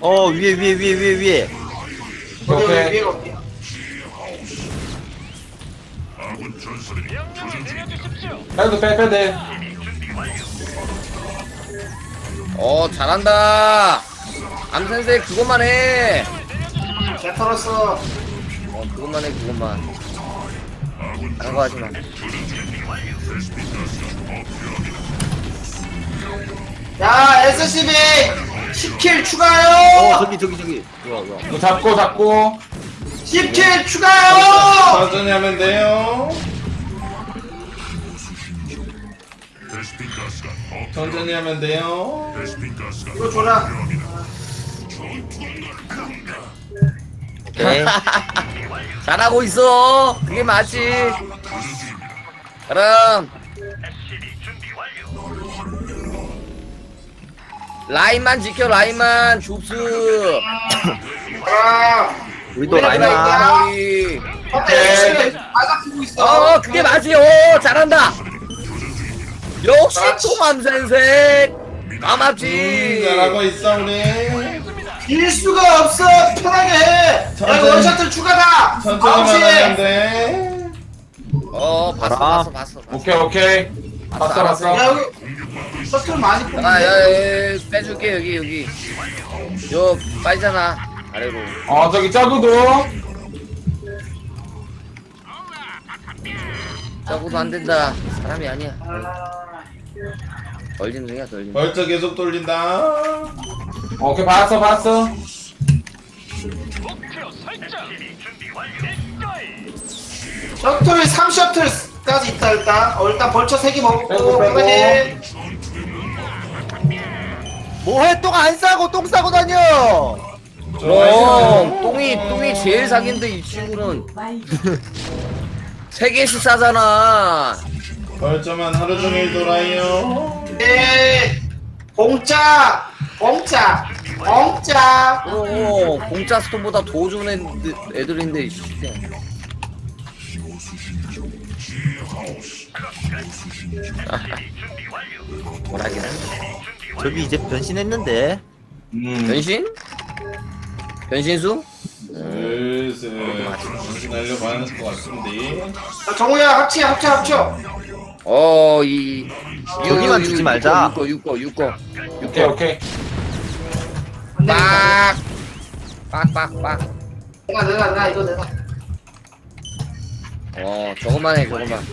어 위에 오케이. 나도 빼빼대. 어 잘한다 암센세. 그것만 해. 잘 털었어. 어 그것만 해 그것만. 다른 거 하지마. 야 SCB 10킬 추가요. 어 저기 좋아. 이거 잡고 10킬 추가요. 천천히 하면 돼요. 이거 줘라. 오케이. 잘하고 있어. 그게 맞지. 그럼 라인만 지켜. 라인만 줍스. 우리도 라인만. 오케이. 어 그게 맞지. 오 잘한다. 역시 톰암센세 까맣지. 잘하고 있어 우리. 질 수가 없어. 편하게 해. 야 원샷들 추가다. 천천히 하면 돼. 어 봤어. 오케이. 봤어. 야 여기 서클 많이 뽑는데. 야 빼줄게. 여기 요 빠지잖아 아래로. 어 저기 짜구도 안된다. 사람이 아니야. 걸리는 중이야. 벌써 계속 돌린다. 오케이 봤어. 셔틀 3셔틀 까지 있다. 일단 벌쳐 3개 먹고 그만해. 뭐해 똥 안 싸고 똥 싸고 다녀. 어 똥이 제일 사기인데 이 친구는 3개씩 싸잖아. 벌쳐만 하루 종일 돌아요. 네 공짜. 오 공짜 스톤보다 더 좋은 애들인데 이 새끼야. 뭐라긴 한데 저기 이제 변신했는데. 변신수? 슬슬 변신하려고 하는 것 같은데. 정우야 합쳐. 어 이 여기만 주지 말자. 6거 오케이 빡 내가 이거 어 저거만 해. 저거만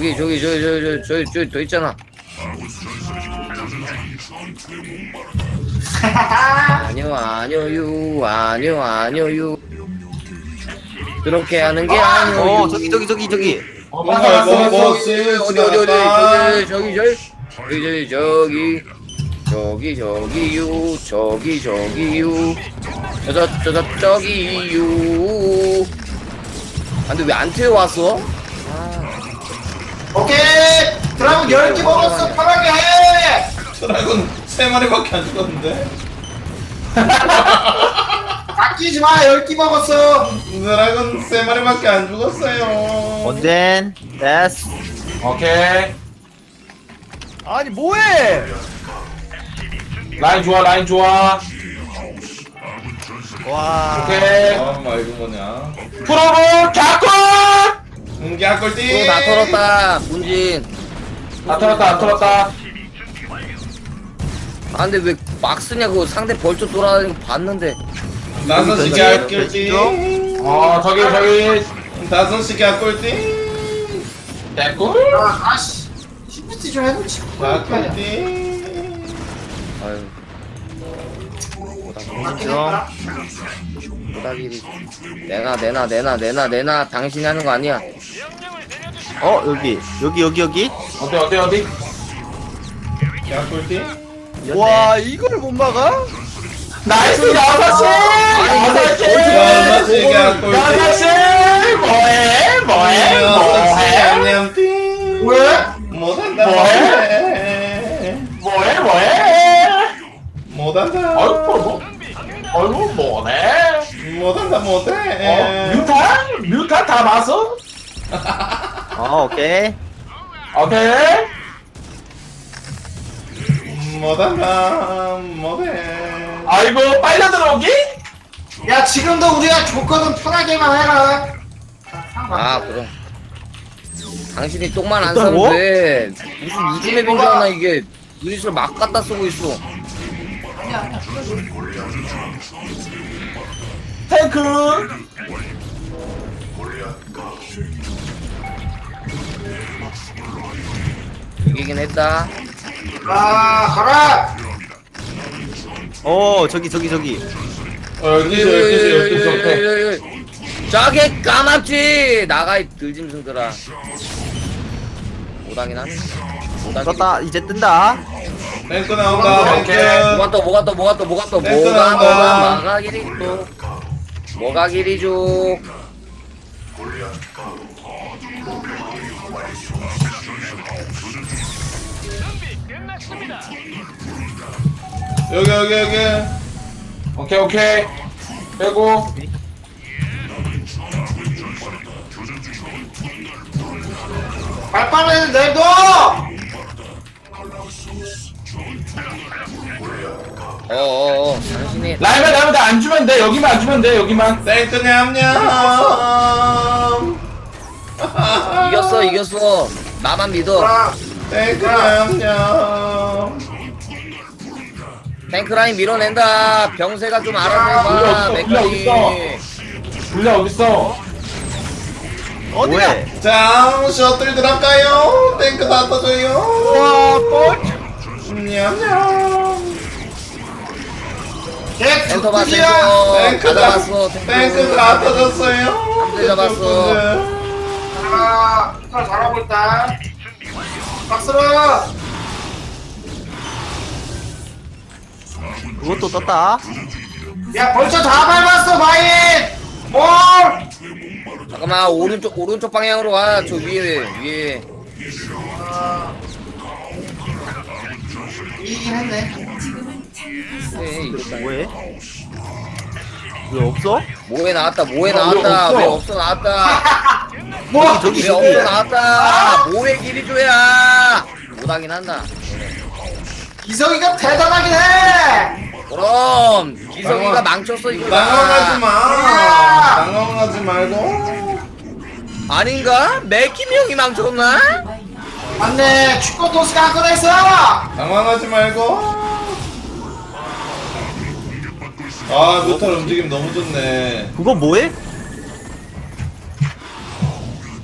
저기 더 있잖아. 아뇨 아뇨유 아뇨 아뇨유 그렇게 하는 게 아니오. 어 저기. 저기요. 근데 왜 안 태워왔어? 오케이! 드라군 10개 먹었어! 편하게 해! 드라군 3마리밖에 안 죽었는데? 아끼지 마! 10개 먹었어! 드라군 3마리밖에 안 죽었어요. 언젠, 됐어. 오케이. 아니 뭐해! 라인 좋아, 라인 좋아. 와. 오케이. 아, 말고 뭐냐. 프로볼 갸꿀! 갸꿀띠! 다 털었다, 문진. 다 털었다. 아, 근데 왜 막 쓰냐고 상대 벌쩍 돌아다니는 거 봤는데. 다섯시 갸꿀띠. 아, 저기. 다섯시 갸꿀띠. 갸꿀? 아, 아씨. 시프트 좀 해놓지. 갸꿀띠. 아유. 오다기리 내놔 당신이 하는 거 아니야. 어 여기 어디 와 이걸 못 막아? 나이스 야사시 뭐해? 못한다. 아이고 뭐네? 못한다. 뮤탄 다 봤어? 오케이. 못해. 아이고 빨려 들어오기? 야 지금도 우리가 조건은 편하게만 해라. 아 그럼. 당신이 똥만 안 사는데 무슨 유준의 병자나 이게 유닛을 막 갖다 쓰고 있어. 탱크! 이기긴 했다. 아, 가라! 어, 저기. 여기. 저게 까맣지! 나가, 이 들짐승들아. 오당이나? 떴다, 이제 뜬다. 랭크 나온다. 뭐가 또 뭐가 길이 쭉 여기 오케이 빼고 발빠르는 내도 당신이 라이브 안 주면 돼. 여기만. 셀트네 함냠. 이겼어. 나만 믿어. 셀트네 함냠. 탱크라인 밀어낸다. 병세가 좀 알아서 해봐. 불려 어딨어? 어디야? 자, 셔틀 들어갈까요? 탱크 다 터져요. 와, 냠냠. 엔터 봤어. 탱크 다 터졌어요. 잡았어. 잘 잘하고 있다. 박수로. 그것도 떴다. 야 벌써 다 밟았어 마인. 뭘? 잠깐만 오른쪽 방향으로 와. 저 위에. 이긴 했네. 왜 없어? 뭐해 나왔다. 왜 없어 나왔다. 뭐? 왜 없어 나왔다. 뭐해 길이 줘야. 못하긴 한다. 기성이가 대단하긴 해. 그럼 기성이가 망쳤어 이거. 당황하지 말고. 아닌가? 맥힘이 형이 망쳤나? 맞네. 축구 도스가 꺼냈어. 당황하지 말고. 아, 뮤탈 움직임 너무 좋네. 그거 뭐해?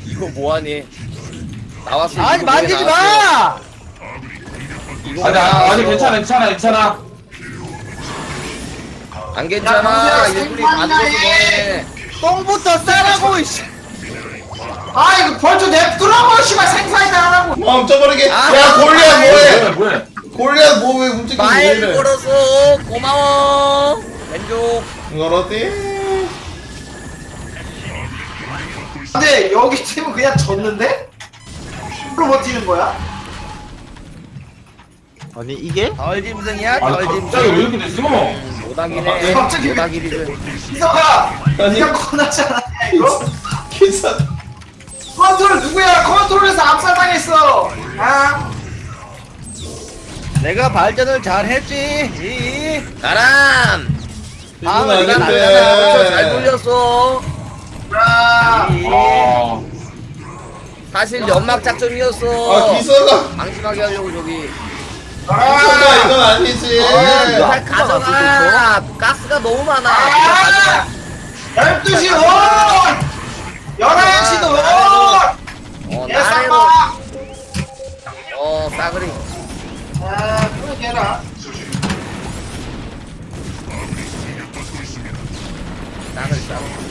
이거 뭐하니? 나왔어. 아니 만지지 마! 아니 괜찮아 괜찮아 괜찮아 안 괜찮아 얘들이 안 되네 똥부터 싸라고 이씨 아 이거 벌초 냅두라고 씨발 생산이나 하라고 멈춰버리게 야 골리앗 뭐해 뭐해 골리앗 뭐 왜 움직이지 말 걸었어 고마워 왼쪽 걸었디 근데 여기 팀은 그냥 졌는데? 홀로 버티는 거야? 아니 이게? 덜짐승이야 덜짐승 갑자기 왜 이렇게 됐어? 오다기네 갑자기 희석아! 니가 꺼놨잖아 이거? 기사 컨트롤 누구야? 컨트롤에서 암살당했어! 아 내가 발전을 잘했지 이 나란! 다음은 니가 나란하고 잘 돌렸어 아 사실 연막 작전이었어. 아 기사가 방심하게 하려고 저기. 아 이건 아니지. 잘 가져가. 가스가 너무 많아. 12시 원. 11시도 원. 나래로. 싸그리. 아 그래 되라. 싸그리 싸그리.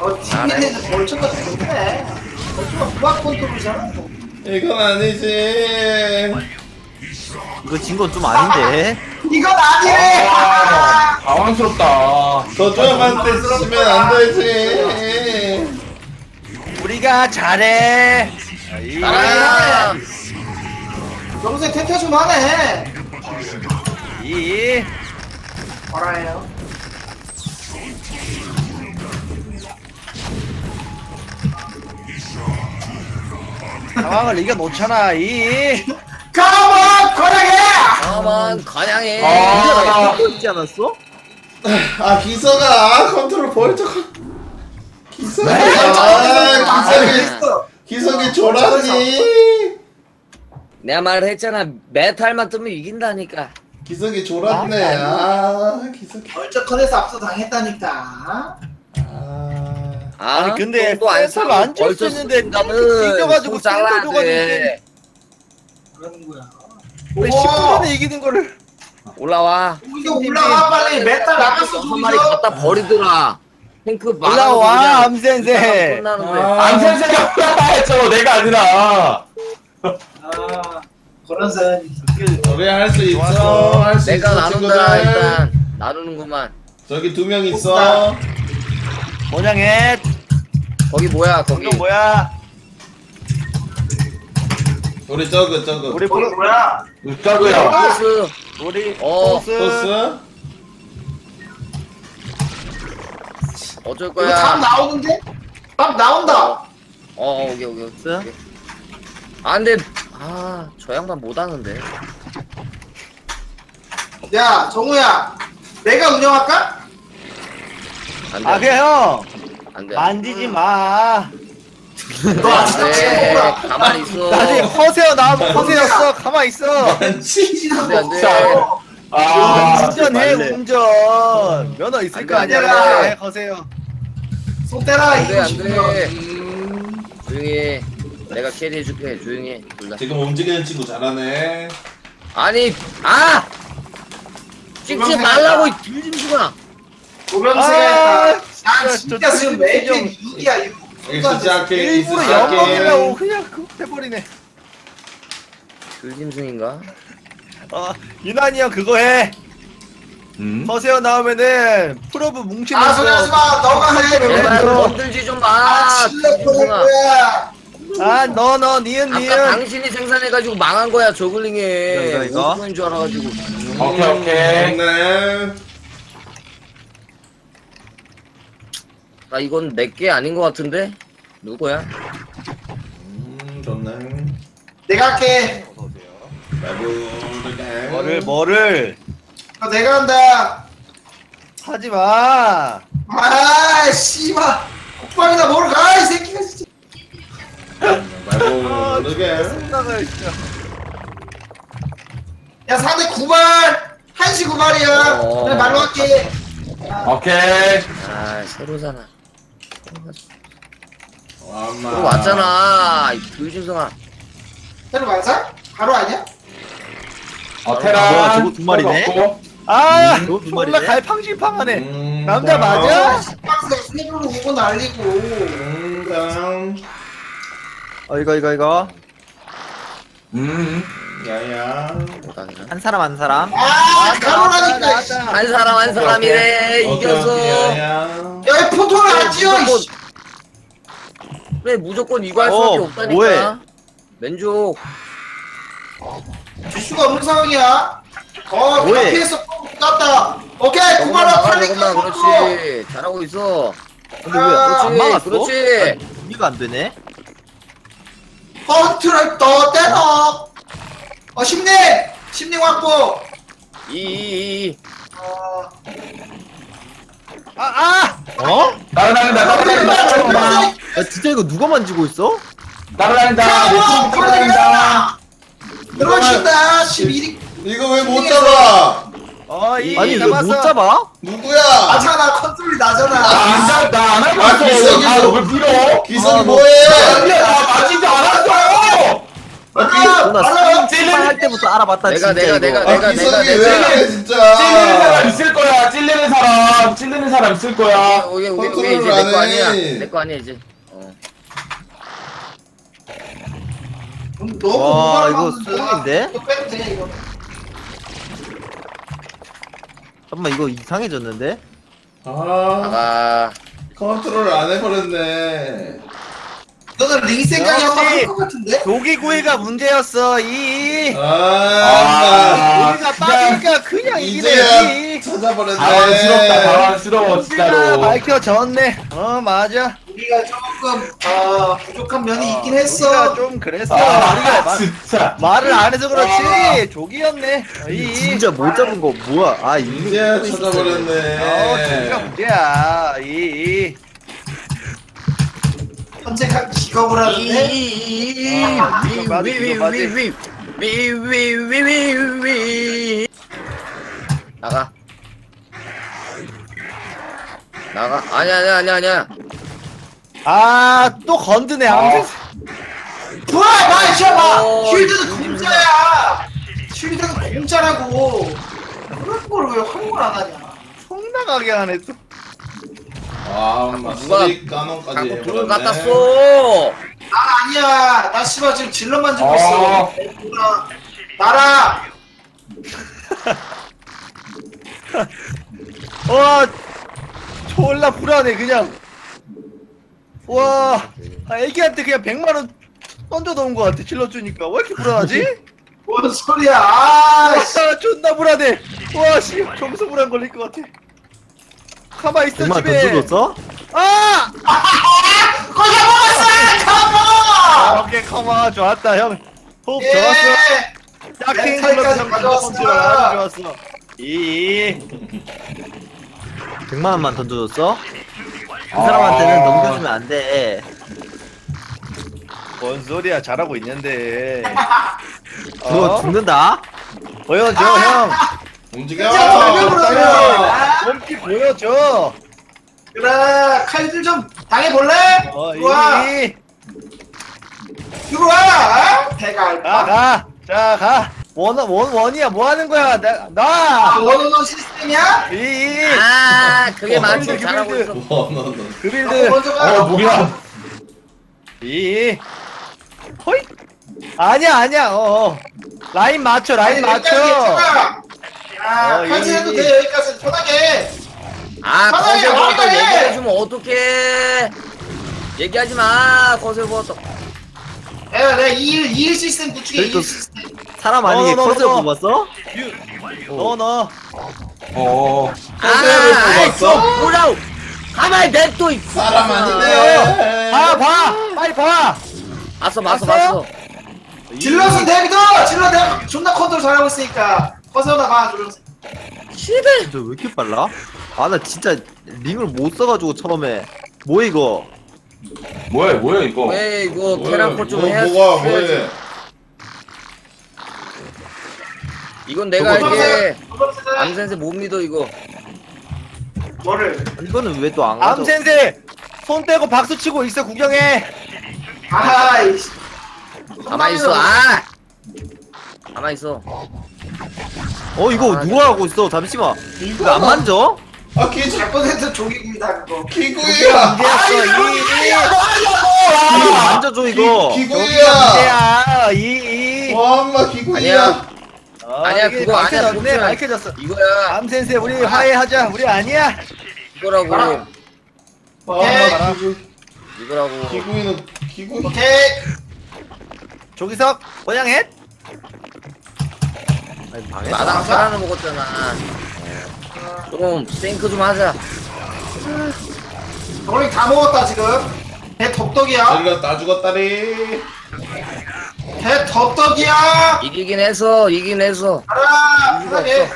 팀에서 벌초가 되네 벌초가 부합 컨트롤이잖아 이건 아니지 이거 진 건 좀 아닌데 이건 아니래 당황스럽다 저 조합한테 쓰면 안 되지 우리가 잘해 잘해 영생 텐트 좀 하네 이 알아요 상황을 이겨놓잖아 이 가만 건양해! 가만 건양해 아 기사가 있지 않았어? 아 기사가 컨트롤 벌쩍 기사가 기사가 졸았니 내가 말을 했잖아 메탈만 뜨면 이긴다니까 기석이 졸았네. 아, 기석이. 벌쩍컨에서 압수당했다니까. 아. 아니 근데 센터를 안 쳤었는데 나는 뛰어가지고 잘라줘가지고 그러는 거야. 우리 10분에 이기는 거를. 올라와. 이거 올라와 빨리. 메탈 나갔어. 한 마리 갖다 버리더라. 탱크 막. 올라와 암센세. 암센세가 올라와야죠. 내가 아니라. 아. 그런 사람이 그래 할 수 있어 할 수 있어 나눈다 일단 나누는구만 저기 두 명 있어 모양해 거기 뭐야 거기 뭐야 우리 저거 우리 뭐야 저거야 소스 우리 소스 어쩔 거야 답 나오는데 답 나온다 오케이 오케이 아 근데 아, 저 양반 못하는데 야 정우야 내가 운영할까? 안돼 아 그래 형 안돼 만지지마 너 안돼 가만히 있어 나 지금 허세요 나 허세였어 가만히 있어 만지지마 안돼 아 운전해 운전 면허 있을 거 아니야 허세요 손 떼라 안돼 안돼 조용히 내가 캐리해줄게 조용히 해 둘 다 지금 움직이는 친구 잘하네 아니 아! 찍지 말라고 이 들짐승아 도명세야 아 진짜 지금 매일 이기야 이거 진짜 일부러 연봉이라고 그냥 해버리네 들짐승인가? 유난히 형 그거 해 서세요 나오면은 프로브 뭉치면서 아 소리하지마 너가 해 건들지 좀 마 실력 보낼 거야 아, 너, 니은. 아까 당신이 생산해가지고 망한 거야, 저글링에. 이거? 오프인 줄 알아가지고. 오케이. 네. 아, 이건 내게 아닌 것 같은데? 누구야? 좋네. 내가 할게. 어서오세요. 뭐를. 아, 내가 한다. 하지 마. 아, 씨발. 국방이나 뭐를 가, 이 새끼가 진짜. 말고 모르게 생각을 진짜 야 4대 9발 1시 9발이야 그래 말로 할게 오케이 아 새로잖아 들어왔잖아. 불신성아. 테러 맞아? 바로 아니야? 아 테라. 저거 두 마리네. 아, 졸라 갈팡질팡하네. 남자 맞아? 식빵에서 세로 오고 날리고. 아 이거. 야야. 한 사람. 아, 가로라니까. 한 사람이래. 이겨서. 야, 포토를 안 지어. 그래 무조건 이거 할 수밖에 없다니까. 뭐해? 맨족. 지수가 없는 상황이야. 뭐해? 피했어. 깠다. 오케이, 구마라 탈리카. 그렇지. 잘하고 있어. 근데 왜? 안 막았어? 그렇지. 이거 안 되네. 컨트롤더 떼너. 심리 왔고. 날아다닌다. 아 진짜 이거 누가 만지고 있어? 날아다닌다. 그러신다. 11위. 이거 왜 못 잡아? 아니 이거 못 잡아? 누구야? 아잖아 컨트롤이 나잖아. 나 안 할 거 같아. 왜 밀어? 기석이 뭐해? 나 맞지도 않았어요. 나 찔리는 할 때부터 알아봤다. 내가 진짜 찔리는 사람 있을 거야. 찔리는 사람 있을 거야. 오게 이제 내 거 아니야. 내 거 아니야 이제. 와 이거 소음인데? 잠깐만 이거 이상해졌는데? 아 컨트롤 안 해버렸네. 너는 링 생각이 한번 할 것 같은데? 조기구이가 문제였어. 우리가 빠지니까 그냥 이기네. 찾아버렸네. 당황스러워 진짜로. 밝혀졌네. 맞아. 우리가 조금 부족한 면이 있긴 했어. 우리가 좀 그래서 진짜 말을 안 해서 그렇지. 조기였네. 진짜 못 잡은 거 뭐야? 이제야 찾아버렸네. 조기가 문제야. 언제가 직업을 하는데? 나가. 아니야. 아, 또 건드네. 쉴드는 공짜야. 쉴드는 공짜라고. 그런 걸 왜 환불 안 하냐? 성나가게 하네 또. 누가 갖고 도로 갖다 쏘! 나 아니야! 나 씨발 지금 질럿만 짓고 있어! 나라! 와! 졸라 불안해 그냥! 와! 애기한테 그냥 100만원 던져놓은 거 같아 질럿 주니까. 왜 이렇게 불안하지? 뭔 소리야! 존나 불안해! 와 씨! 점수 불안 걸릴 것 같아. 가만히 있어 집에. 던져줬어? 거기 먹었어! 컴온! 오케이 컴온 좋았다 형. 호흡 좋았어. 짝퉁 형 좋았어. 100만원만 던져줬어? 그 사람한테는 넘겨주면 안 돼. 뭔 소리야 잘하고 있는데. 그거 죽는다? 보여줘 형. 움직여! 몸기 보여줘! 그래! 칼질 좀 당해볼래? 들어와! 대갈! 가! 원이야 뭐하는 거야? 나! 원원 시스템이야? 그게 맞지 잘하고 있어. 그 빌드! 뭐야! 허이! 아니야! 라인 맞춰! 칼질 해도 돼. 여기까지 편하게. 편하게 거세보았다 얘기해주면 어떡해. 얘기하지마 거세보았다. 내가 2일 시스템 구축해. 2일 시스템 사람 아니게 거세 뽑았어? 거세를 뽑았어? 뭐라고 가만히 냅둬. 사람 아닌데요. 봐 빨리 봐. 봤어 질러서 내비둬. 질러 내가 존나 컨트롤 잘하고 있으니까. 거세보다 봐. 시발! 너 왜 이렇게 빨라? 나 진짜 링을 못 써가지고 처음에. 뭐야 이거? 왜 이거 계란포 좀 해야지. 이건 내가 할게. 암센세 못 믿어 이거. 뭐를? 이거는 왜 또 안 가져? 암센세! 손 떼고 박수 치고 있어 구경해. 아이씨. 가만있어. 아! 가만있어. 어 이거 아, 누가 하고 있어? 잠시만. 이거 안 만져? 아 귀에 잘 뻔했어. 조기구이다 그거. 기구이야. 이거 만져줘 이거. 기구이야. 와 엄마 기구이야. 아니야 그거 아니야. 눈에 밝혀졌어. 이거야. 암센세 우리 화해하자. 우리 아니야. 이거라고. 와 이거라고. 기구이는 기구. 오케이. 조기석 원양해. 나랑 사라는 먹었잖아. 좀 쌩크 좀 하자. 너희 다 먹었다 지금. 개 덥덕이야. 질렀다 죽었다리. 개 덥덕이야. 이기긴 해서. 알아. 편하게.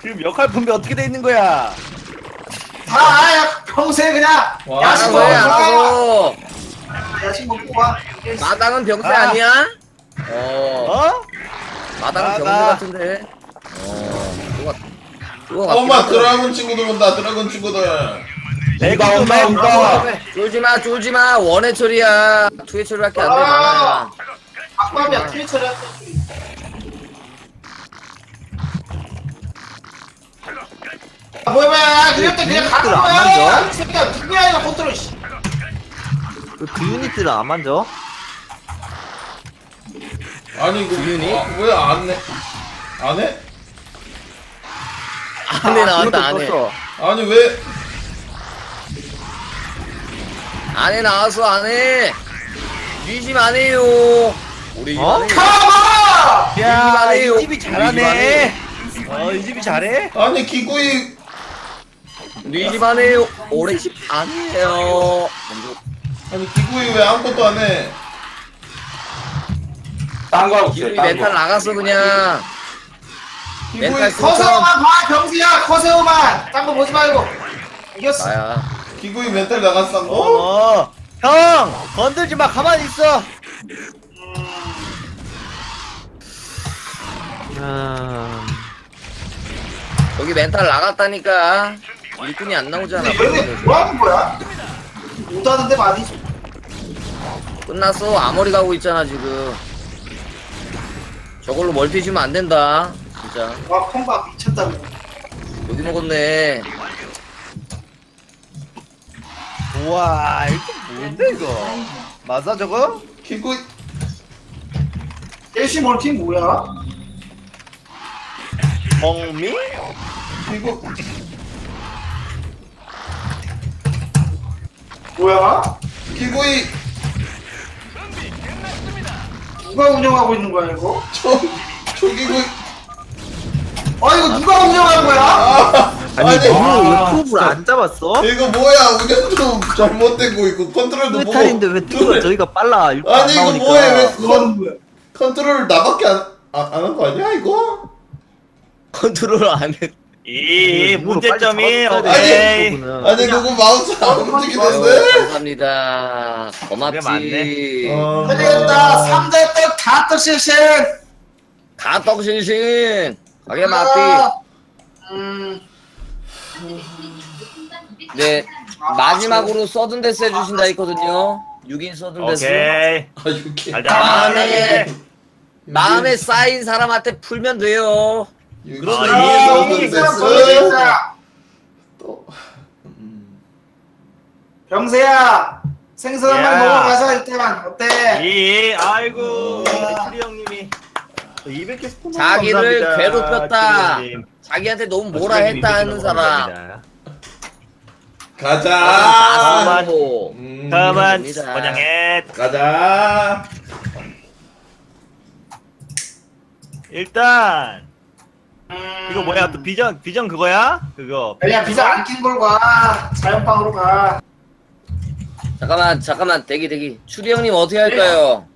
지금 역할 분배 어떻게 돼 있는 거야? 다 평소에 그냥 야식 먹어. 야식 먹고 와. 마당은 병세 아. 아니야? 어? 마당은 병세 같은데. 누가 엄마 드라군 친구들 온다. 드라군 친구들. 내가 엄마 온다. 쫄지마. 원해 처리야. 투에 처리밖에 안 돼. 악마야 투에 처리. 뭐야? 그냥 가는 거야. 이 새끼야 누구야 이거 컨트롤. 그 유닛들 안 만져? 아니 이거 유닛? 아, 왜 안해? 안해? 안해 나왔다 안해. 아니 왜? 안해 나왔어 안해. 유심 안해요. 우리 어? 카마! 야 이 집이 잘하네. 어 이 집이 잘해? 아니 기구이. 우리 집 안해요. 올해 집 안해요. 아니 기구이 왜 아무것도 안 해? 딴 거 하고 있어. 멘탈 나갔어 그냥. 기구이 커세오만 봐 병수야 커세오만. 딴 거 보지 말고. 이겼어. 나야. 기구이 멘탈 나갔어. 어. 형 건들지 마 가만히 있어. 여기 멘탈 나갔다니까. 일꾼이 안 나오잖아. 근데 뭐 하는 거야? 못 하는데 많이 끝났어. 아머리 가고 있잖아 지금. 저걸로 멀티 주면 안 된다 진짜. 와 콤바 미쳤다. 여기 먹었네. 우와 이거 뭔데 이거? 맞아 저거? 기구 애쉬 멀티 뭐야? 엉미? 기구 뭐야? 기구이 누가 운영하고 있는 거야 이거? 저 기구이 아 이거 누가 운영하는 거야? 아니 너무 프로브를 안 잡았어? 이거 뭐야 운영도 잘못되고 있고 컨트롤도 뭐 회탈인데 왜 뜨거워 저희가 빨라. 아니 이거 뭐해 왜 그건 컨트롤 나밖에 안 한 거 아니야 이거? 컨트롤 안 해. 이 문제점이 아니 그거 마우스 안 움직이던데? 감사합니다. 고맙지. 고생했다. 3대 떡 가떡싱싱. 가떡싱싱. 가게 맞디. 네 마지막으로 서든데스 해주신다 했거든요. 6인 서든데스. 오케이. 마음에 쌓인 사람한테 풀면 돼요. 그러나 이해가 또 병세야 생선 한 번 먹어가자 일단 어때? 아이고 우리 형님이 200개 스폰 자기를 감사합니다. 괴롭혔다 자기한테 너무 뭐라 했다 하는 사람 가자 가만 번양해 가자 일단. 이거 뭐야? 또 비전 그거야? 그거. 야 비전 안 낀 걸 봐. 자연방으로 가. 잠깐만 대기. 추리 형님 어떻게 할까요?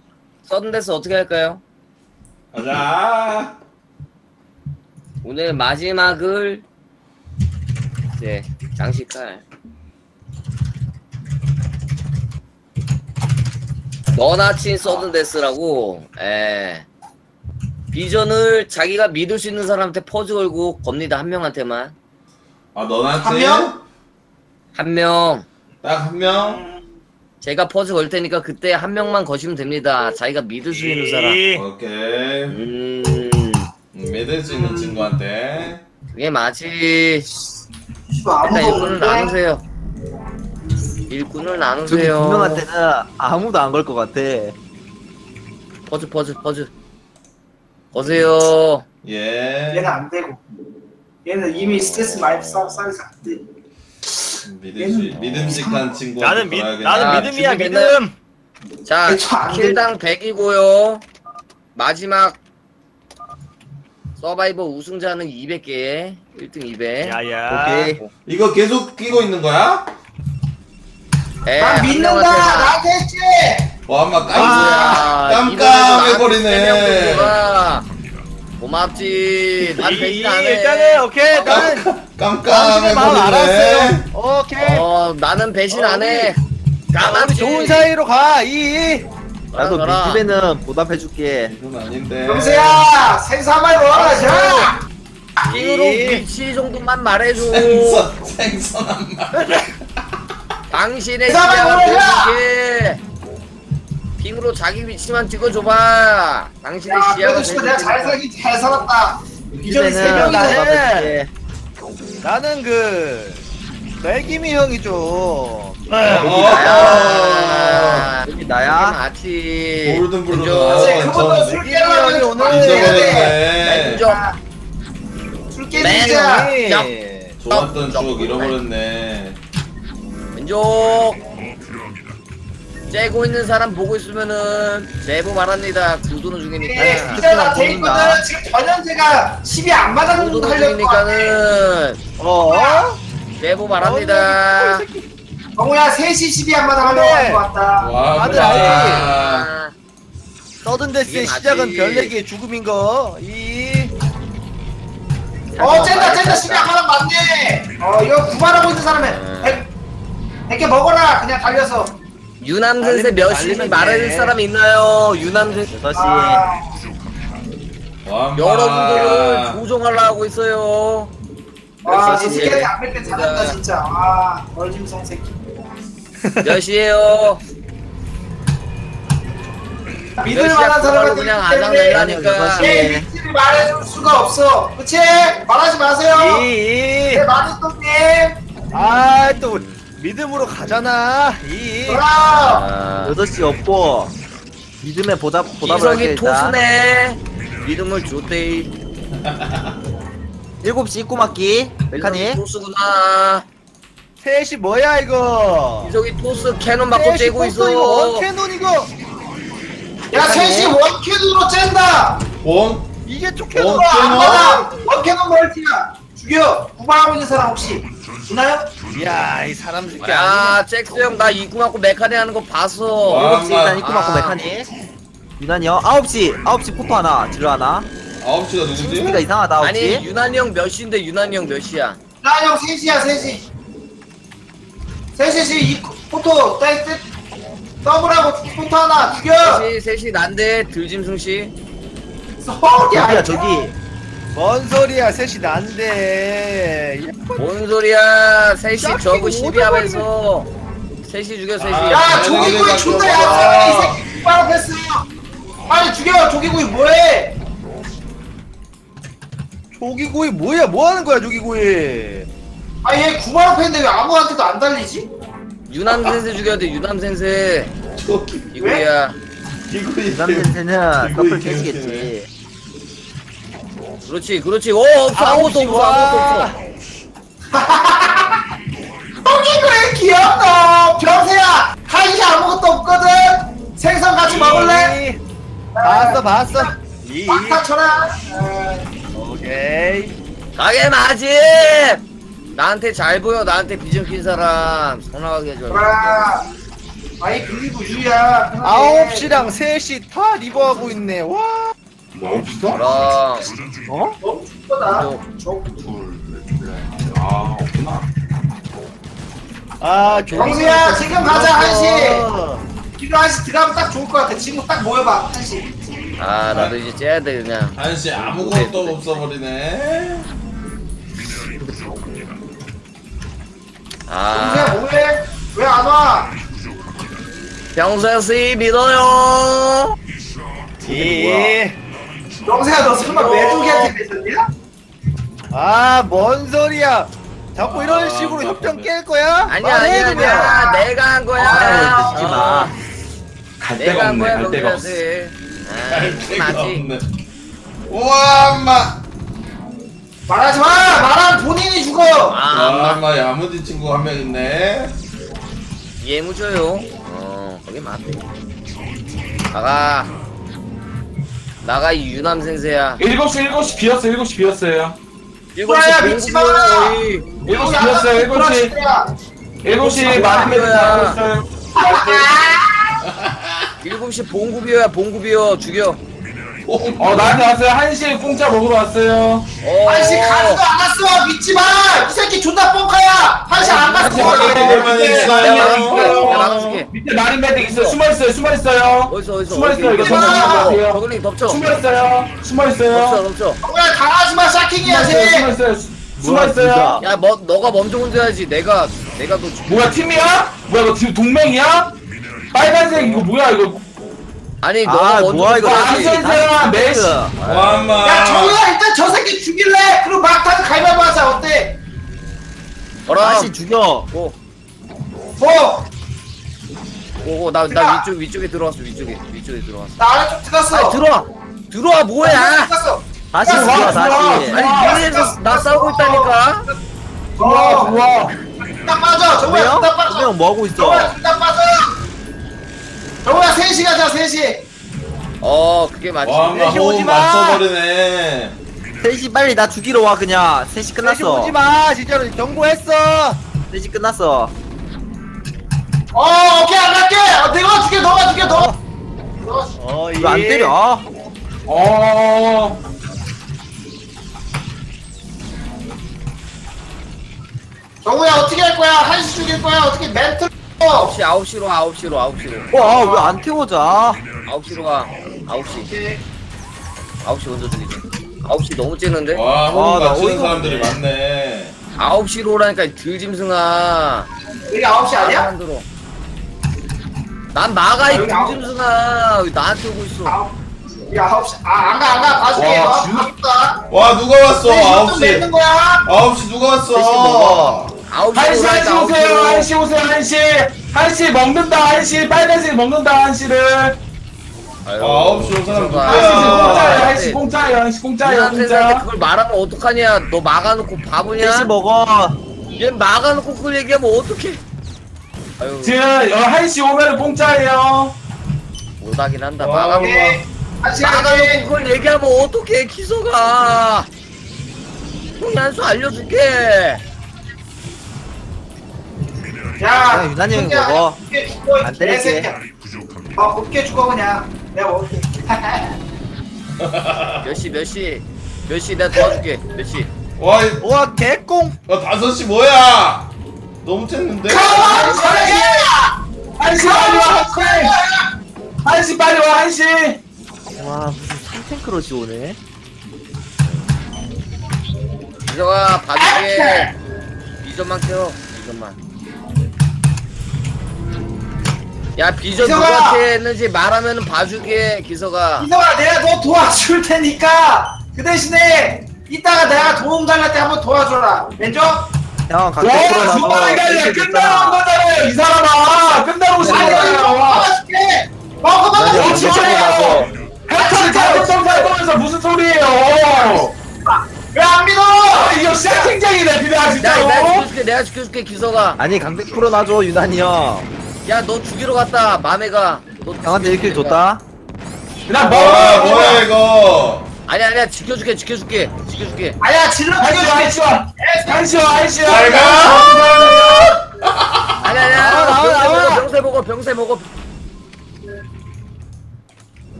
서든데스 어떻게 할까요? 가자. 오늘 마지막을 이제 장식할. 너나 친 서든데스라고. 에. 비전을 자기가 믿을 수 있는 사람한테 퍼즈 걸고 겁니다. 한 명한테만. 아, 너나지? 한 명? 한 명. 딱 한 명? 제가 퍼즈 걸 테니까 그때 한 명만 거시면 됩니다. 자기가 믿을 수 있는 사람. 오케이. 믿을 수 있는 친구한테. 그게 맞지. 일단 일꾼을 나누세요. 일꾼을 나누세요. 분명한테는 아무도 안 걸 것 같아. 퍼즈. 거세요. 예. 얘는 안 되고. 얘는 이미 스트레스 많이 쌓여서 안 돼. 믿음직한 친구. 나는 믿음이야, 믿음. 자, 킬당 100이고요. 마지막 서바이버 우승자는 200개. 1등 200. 야야. 오케이. 이거 계속 끼고 있는 거야? 에. 나 믿는다. 나 됐지. 와, 엄마 깜깜. 깜깜해버리네. 고맙지. 난 배신 안 해. 일단은 오케이. 나는 깜깜해 버리네. 오케이. 나는 배신 안 해. 나만 좋은 사이로 가. 나도 빅집에는 보답해 줄게. 이건 아닌데. 영세야, 생사말 모아라. 자. 끼우로 위치 정도만 말해줘. 생선한 말. 당신의 시야만 보여줄게. 빙으로 자기 위치만 찍어줘봐. 당신의 시야가 되니까. 내가 잘 살았다. 이전에 세 명이네. 나는 그 멜기미 형이죠. 여기 나야. 아치. 골든블루. 그분도 술게임이 오늘. 술게임이야. 좋았던 추억 잃어버렸네. 왼쪽. 재고 있는 사람 보고 있으면은 제보 말합니다. 구도는 중이니까. 네, 기다려 데이브는 지금 전현재가 10이 안 맞았는 거 하려니까는. 제보 말합니다. 정우야 3시 10이 안 맞아가려고 하는 것 같다. 와, 다들 알지? 서든데스의 시작은 별내기의 죽음인 거. 쟤다 10이 안 맞으면 맞네. 이거 구발하고 있는 사람은 100개 먹어라. 그냥 달려서. 유남 선생 몇 시인지 말해줄 사람이 있나요? 유남 선생 6시. 여러분들을 조종하려 하고 있어요. 이 새끼한테 앞에 때 찾았다 진짜. 얼짐성 새끼. 몇 시에요? 믿을 만한 사람은 그냥 아장난이라니까. 내 위치를 말해줄 수가 없어. 그치? 말하지 마세요. 내 마누똥님. 또. 믿음으로 가잖아. 8시 없고 믿음에 보답을 할게. 이석이 토스네. 믿음을 줬대. 7시 입고 맞기. 멜카니 토스구나. 3시 뭐야 이거. 이석이 토스 캐논 맞고 째고 있어. 이거 캐논 이거. 야 3시 원캐논으로 짠다. 이게 투캐논 안받아. 원캐논 멀티야. 죽여. 구방하고 있는 사람 혹시 있나요? 야, 이 사람 새끼. 야, 잭스 형 나 입구 맞고 메카니 하는 거 봤어. 7시 난 입구 맞고 메카니. 유난이요? 9시 포토 하나, 딜러 하나. 9시가 누구지? 진짜 이상하다. 9시. 아니, 유난이 형 몇 시인데 유난이 형 몇 시야? 유난이 형 3시야, 3시. 3시 지금 입구 포토 따이트 더블하고 포토 하나 죽여. 3시 난데 들짐승 씨. 소리야 저기. 뭔 소리야, 3시 난데. 뭔 소리야, 3시 저거 12하면서 3시 죽여, 3시. 야, 조기구이 존나 야, 이 새끼 국밥 패스. 빨리 죽여, 조기구이 뭐해? 조기구이 뭐야, 뭐 하는 거야, 조기구이. 얘 국밥 패인데 왜 아무한테도 안 달리지? 유남센세 죽여야 돼, 유남센세. 조기구이야. 유남센세는 커플 캐시겠지. 그렇지. 아무것도 없어, 똥이구이 귀엽다. 병세야, 하이 아무것도 없거든. 생선 같이 먹을래? 봤어. 빡빡 쳐라. 오케이. 가게 맞지. 나한테 잘 보여. 나한테 비전 낀 사람 전화하게 해줘. 아이 그리고 유야. 9시랑 3시 다 리버하고 있네. 와. 뭐 없어? 없구나. 경수야 지금 가자. 1시 기도 1시 들어가면 딱 좋을 것 같아. 지금 딱 모여봐 1시. 나도 이제 째야 돼 그냥. 1시 아무것도 없어버리네. 동생 뭐해? 왜 안 와? 영세씨 믿어요. 영세야 너 설마 메뚜기한테 뱉었냐? 아 뭔 소리야? 자꾸 이런 식으로 협정 깰 거야? 아니야 내가 한 거야. 아, 갈 데가 없네. 갈 데가 없어. 우와 엄마 말하지 마! 말하면 본인이 죽어! 아, 엄마 야무지 친구 한 명 있네. 예무져요. 거기 맞네. 나가. 나가 이 유남 생세야. 7시 비었어. 7시 비었어요. 7시 미치마! 7시 비었어요. 7시. 7시 많은 배들 다 있어요. 7시 봉구비어야. 봉구비어 죽여. 나한테 왔어요. 1시에 공짜 먹으러 왔어요. 1시 가지도 않았어. 믿지마! 이 새끼 존나 뻥카야! 1시 안 갔어. 밑에 마린 배딩 있어요. 숨어있어요. 숨어있어요. 어디서? 숨어있어요. 이거 정말 저글링 덮쳐. 숨어있어요. 숨어있어요. 덮쳐. 정말 당하지마. 샤킹이야. 숨어있어요. 야 너가 먼저 혼자야지. 내가 너 뭐야 팀이야? 뭐야 너 지금 동맹이야? 빨간색 이거 뭐야 이거? 아니 너가 뭐야 이거 안전사야 메스. 야 정우야 일단 저 새끼 죽일래? 그리고 막타서 갈바보 하자. 어때? 어라 다시 죽여. 나 위쪽에 들어왔어. 위쪽에 들어왔어. 나 아래쪽 들어갔어. 아니, 들어와 뭐야. 다시 들어와 다시. 아니 위에서 나 싸우고 있다니까. 들어와 일단 빠져. 정우야 일단 빠져. 그냥 뭐하고 있어. 정우야 일단 빠져. 정우야 3시 가자. 3시 그게 맞지. 3시 오지마. 맞춰버리네. 3시 빨리 나 죽이러 와. 그냥 3시 끝났어. 3시 오지마. 진짜로 경고했어. 3시 끝났어. 오케이 안 갈게. 내가 죽여. 너가 죽여. 이거 안 때려. 정우야 어떻게 할 거야? 1시 죽일 거야? 어떻게 멘트 9시로 와, 왜 안 태워자. 9시로 가. 9시 먼저 죽이자. 9시 너무 째는데? 나 맞추는 사람들이 많네. 9시로 오라니까 들짐승아. 여기 9시 아니야? 난 막아 이 들짐승아. 왜 나한테 오고 있어. 야 9시 안 가 봐줄게. 와 누가 왔어. 9시 9시 누가 왔어. 1시 오세요. 1시 먹는다. 1시 빨간색 먹는다. 1시를 9시 오세요. 1시 공짜예요. 1시 공짜예요 공짜. 그걸 말하면 어떡하냐. 너 막아놓고 바보냐. 1시 먹어. 얘 막아놓고 그걸 얘기하면 어떡해. 지금 1시 오면 공짜예요. 못하긴 한다. 막아놓고 그걸 얘기하면 어떡해. 기소가 형이 한수 알려줄게. 야 유난히 먹어. 안 때릴게. 곱게 죽어 그냥. 내가 먹을게. 몇 시 내가 도와줄게. 몇 시? 와 개꽁. 5시 뭐야? 너무 챘는데. 한시 빨리 와. 한시. 와 무슨 산탱크로지 오네. 이정아 봐줄게. 2점만 켜. 2점만. 야 비전 누구한테 했는지 말하면 봐주게. 기서가 내가 너 도와줄 테니까 그 대신에 이따가 내가 도움 달랄 때 한번 도와줘라. 왼쪽? 형 각자 끌어놔서 끝나러 온 거잖아요 이 사람아. 끝나러 오신 거잖아. 먹어봐봐. 지원해요. 해탈을 잘못하면서 무슨 소리예요. 왜 안 믿어? 이거 샤팅쟁이네. 비벼 진짜로. 내가 지켜줄게 기서가. 아니 강백 풀어놔줘 유난히 형. 야 너 죽이러 갔다. 맘에가 너 형한테 1킬 줬다. 그냥 뭐야 이거. 아니야 지켜줄게. 아니야 질러 죽여줘. 아이씨와 잘가. 아니야 병세 먹어.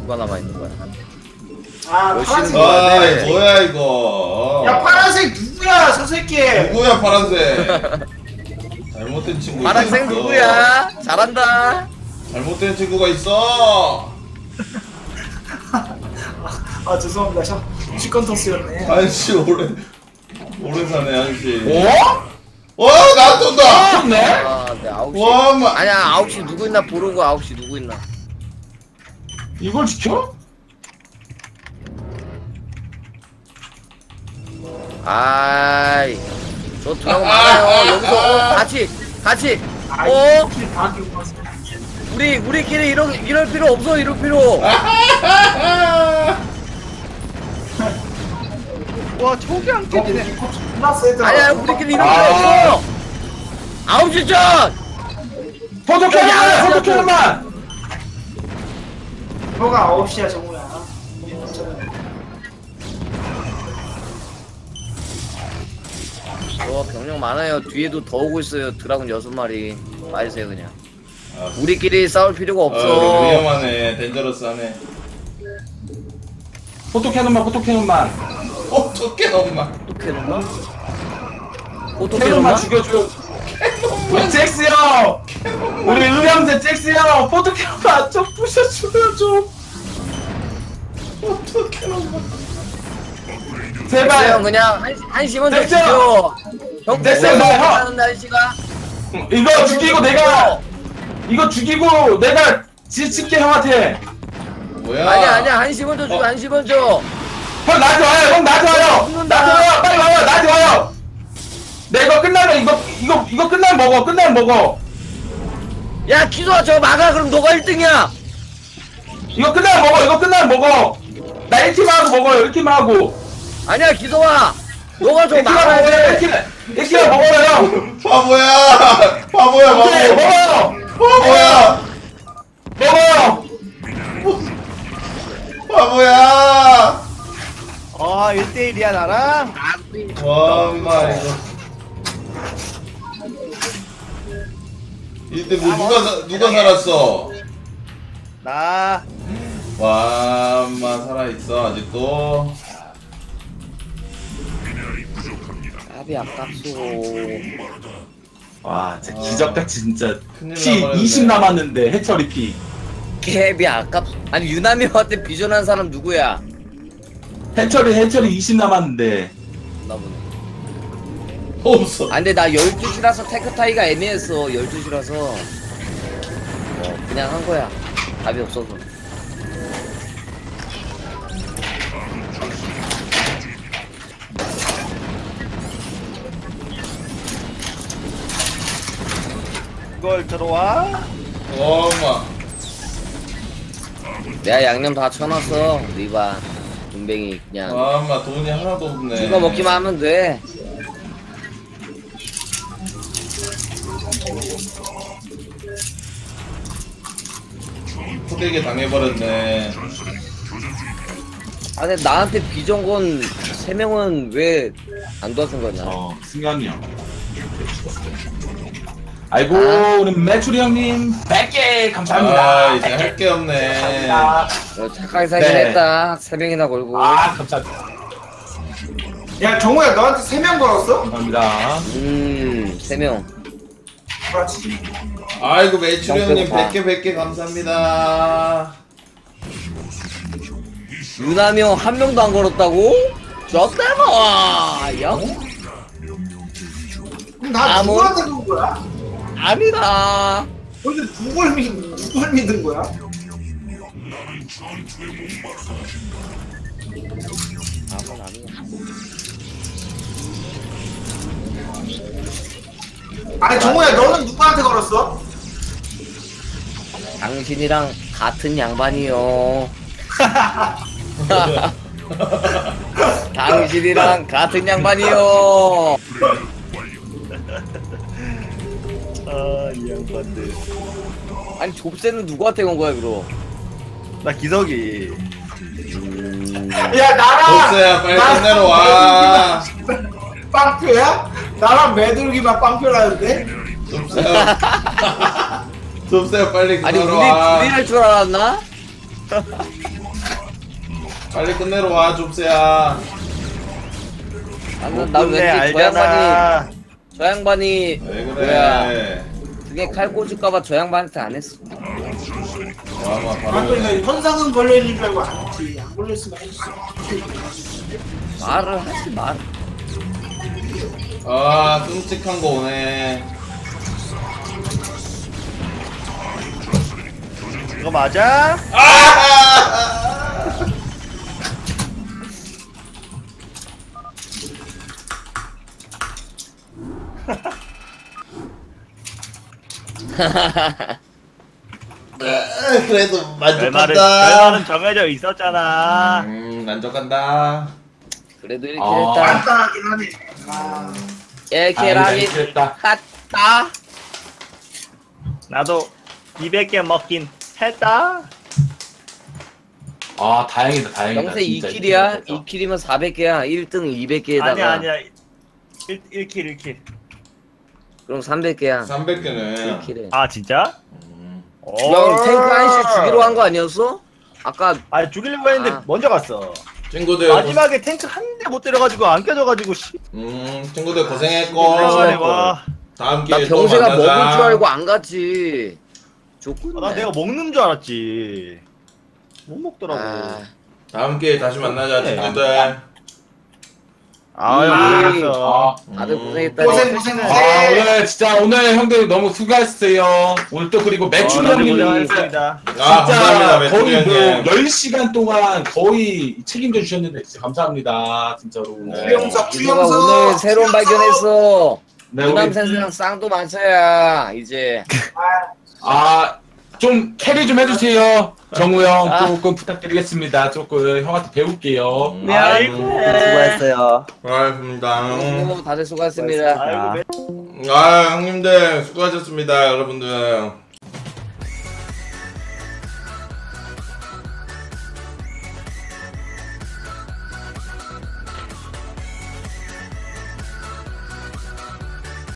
누가 남아있는 거야. 파란색 뭐야 이거. 야 파란색 누구야 저 새끼. 누구야 파란색. 잘못된 친구. 파란색 누구야? 잘한다. 잘못된 친구가 있어. 죄송합니다. 시컨터스였네. 한시 오래 사네 한시. 와 나한테 온다. 좋네. 아, 네, 9시. 와, 아니야 9시 누구 있나 보려고. 9시 누구 있나. 이걸 지켜? 아이 저 들어가고 말아요. 여기서 같이 우리끼리 이럴 필요 없어. 이럴 필요. 와 저기 안 깨지네. 아니야 우리끼리 이럴 필요 없어. 9시 전 포도캐리만 너가 9시야 정우야. 저 병력 많아요. 뒤에도 더 오고 있어요. 드라군 6마리 빠지세요 그냥. 아, 우리끼리 싸울 필요가 없어. 위험하네. 덴저러스하네. 포토캐논만 죽여줘. 캐논만 잭스요. 우리 의형제 잭스요. 포토캐논만 좀 부셔주면 좀. 포토캐논만 제발 형 그냥 한심은 됐죠. 형 됐어요. 이거 죽이고 내가 지칠게 형한테. 뭐야? 아니야 한심은 더 주고. 한심은 줘. 형 나한테 와요. 빨리 와요. 나한테 와요. 내가 끝나면 이거 끝나면 먹어. 야 기도야 저 막아. 그럼 너가 1등이야. 이거 끝나면 먹어. 나 1팀 하고 먹어요. 1팀 하고. 아니야 기동아 너가 좀 막아야 돼. 이끼야 먹어요. 바보야 바보야. 아 1대1이야 나랑. 와마 이거 이때 뭐 누가 살았어? 나. 와마 살아있어 아직도. 답이 아깝소. 와 진짜 기적같 진짜 피 20 남았는데 해철이 피 갭이 아깝소. 아니 유남이 왔을 때 비전한 사람 누구야? 해철이 20 남았는데 나보네. 없어. 아 근데 나 12시라서 테크 타이가 애매했어. 12시라서 그냥 한거야. 답이 없어서. 이걸 들어와? 어마 내가 양념 다 쳐놨어. 리바 군뱅이 그냥. 어마 돈이 하나도 없네. 죽어 먹기만 하면 돼. 포대게 당해버렸네. 아 근데 나한테 비정건 3명은 왜 안 도와준 거야 나? 승현이야. 아이고 우리 매출이 형님 100개 감사합니다. 아, 이제 할 게 없네. 감사합니다. 착하게 살긴 했다. 3명이나 걸고. 아 감사합니다. 야 정우야 너한테 3명 걸었어? 감사합니다. 3명. 아이고 매출이 형님 100개 감사합니다. 유남이 형 1명도 안 걸었다고? 졌다고 형? 나 누구한테 그런 거야? 아니다. 근데 누굴 믿은 거야? 아무나 아니 정우야 너는 누구한테 걸었어? 당신이랑 같은 양반이요. 당신이랑 같은 양반이요. 아이 양반들. 아니 좁새는 누구한테 건 거야 그럼? 나 기석이. 야 나랑 좁새야 빨리 끝내러 와. 빵표야? 나랑 매들기만 빵표라는데? 좁새야 좁새야 빨리 끝내러 와. 아니 우리 할 줄 알았나? 빨리 끝내러 와 좁새야. 난 왠지 저 양반이 왜 그래? 등에 칼 꽂을까봐 저 양반한테 안 했어. 아마 현상은 걸려있는 줄 알고 안 했지. 안 걸렸으면 했어. 말을 하지 말. 아, 끔찍한 거 오네. 이거 맞아? 아! 그래도 만족한다. 결말은 정해져 있었잖아. 만족한다. 그래도 이렇게 했다. 이렇게 라미 했다. 나도 200개 먹긴 했다. 아 다행이다, 다행이다. 영세 2킬이야. 2킬이면 400개야. 1등 200개에다가. 아니야. 1킬. 그럼 300개야. 300개네. 1킬에. 아 진짜? 형 탱크 한씩 죽이러 간 거 아니었어? 아까 죽이려고 했는데 먼저 갔어. 친구들 마지막에 탱크 한 대 못 때려가지고 안 깨져가지고 씨. 친구들 고생했고. 다음 기회에 또 만나자. 나 병세가 먹을 줄 알고 안 갔지. 좋군데. 나 내가 먹는 줄 알았지. 못 먹더라고. 다음 기회에 다시 만나자 친구들. 아유, 다들 고생했다. 고생했어. 아, 오늘 진짜 오늘 형들 너무 수고했어요. 오늘 또 그리고 매춘 형님 고생했습니다. 진짜 거의 뭐 10시간 동안 거의 책임져 주셨는데 진짜 감사합니다. 진짜로. 추영석 오늘 새로운 발견했어. 유남선수랑 쌍도 맞춰야 이제. 좀 캐리 좀 해주세요. 정우 형 조금 부탁드리겠습니다. 조금 형한테 배울게요. 네, 아이고 수고했어요. 고맙습니다. 다들 수고하셨습니다. 아이고, 형님들 수고하셨습니다, 여러분들.